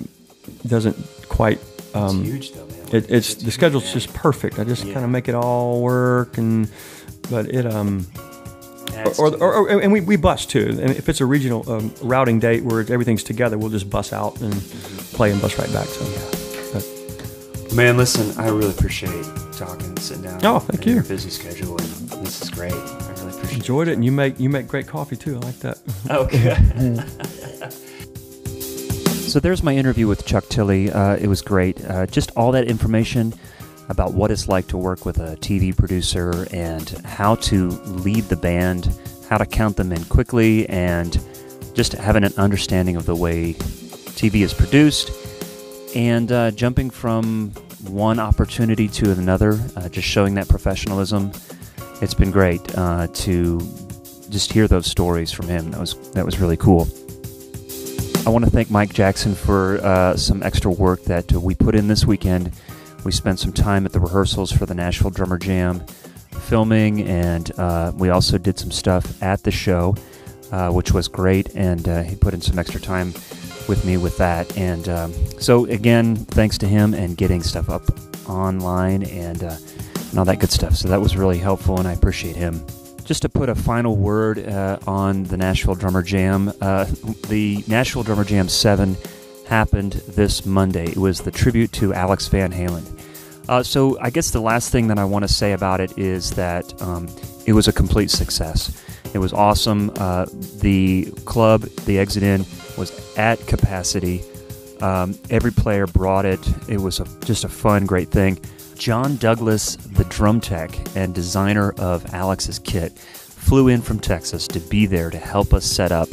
doesn't quite. Um, it's huge though, man. It, it's, it's the huge, schedule's man. just perfect. I just yeah. kind of make it all work, and but it um. Or, or, or and we, we bus too. And if it's a regional um, routing date where everything's together, we'll just bus out and play and bus right back. So. Yeah. Man, listen, I really appreciate talking, sitting down, Oh, thank you. Busy schedule. And this is great. I really appreciate Enjoyed it. it. And you make you make great coffee too. I like that. Okay. So there's my interview with Chuck Tilley. Uh, it was great. Uh, just all that information about what it's like to work with a T V producer and how to lead the band, how to count them in quickly, and just having an understanding of the way T V is produced, and uh, jumping from one opportunity to another, uh, just showing that professionalism. It's been great uh, to just hear those stories from him. That was, that was really cool. I want to thank Mike Jackson for uh, some extra work that we put in this weekend. We spent some time at the rehearsals for the Nashville Drummer Jam filming, and uh, we also did some stuff at the show, uh, which was great, and uh, he put in some extra time with me with that. And um, so, again, thanks to him and getting stuff up online and, uh, and all that good stuff. So that was really helpful, and I appreciate him. Just to put a final word uh, on the Nashville Drummer Jam, uh, the Nashville Drummer Jam seven happened this Monday. It was the tribute to Alex Van Halen. Uh, so I guess the last thing that I want to say about it is that um, it was a complete success. It was awesome. Uh, the club, the Exit Inn, was at capacity. Um, every player brought it. It was a, just a fun, great thing. John Douglas, the drum tech and designer of Alex's kit, flew in from Texas to be there to help us set up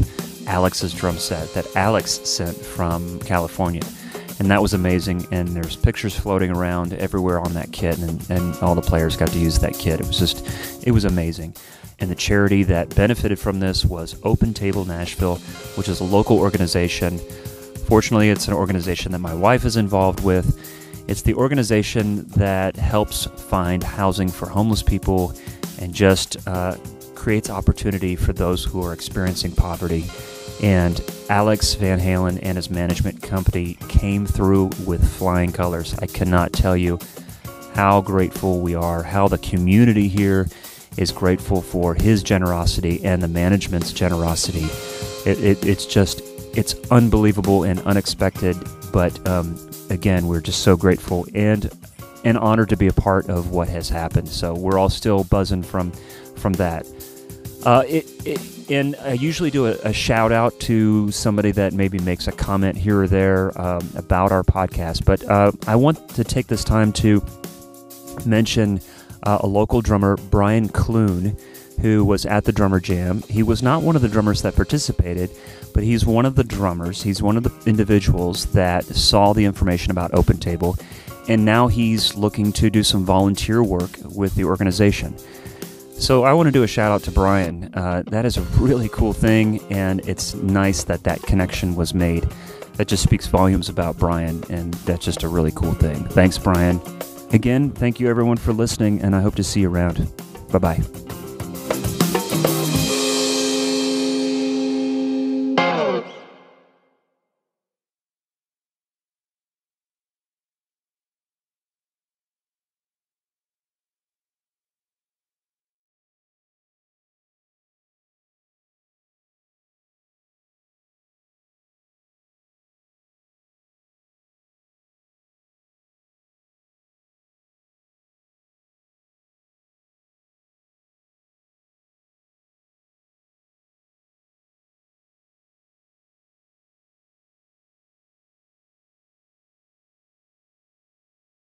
Alex's drum set that Alex sent from California. And that was amazing, and there's pictures floating around everywhere on that kit, and, and all the players got to use that kit. It was just, it was amazing. And the charity that benefited from this was Open Table Nashville, which is a local organization. Fortunately, it's an organization that my wife is involved with. It's the organization that helps find housing for homeless people and just uh, creates opportunity for those who are experiencing poverty. And Alex Van Halen and his management company came through with flying colors. I cannot tell you how grateful we are, how the community here is grateful for his generosity and the management's generosity. It, it, it's just, it's unbelievable and unexpected, but um, again, we're just so grateful and and honored to be a part of what has happened. So we're all still buzzing from from that. Uh, it, it, and I usually do a, a shout out to somebody that maybe makes a comment here or there um, about our podcast, but uh, I want to take this time to mention uh, a local drummer, Brian Clune, who was at the Drummer Jam. He was not one of the drummers that participated, but he's one of the drummers. He's one of the individuals that saw the information about Open Table, and now he's looking to do some volunteer work with the organization. So I want to do a shout out to Brian. Uh, that is a really cool thing, and it's nice that that connection was made. That just speaks volumes about Brian, and that's just a really cool thing. Thanks, Brian. Again, thank you everyone for listening, and I hope to see you around. Bye-bye.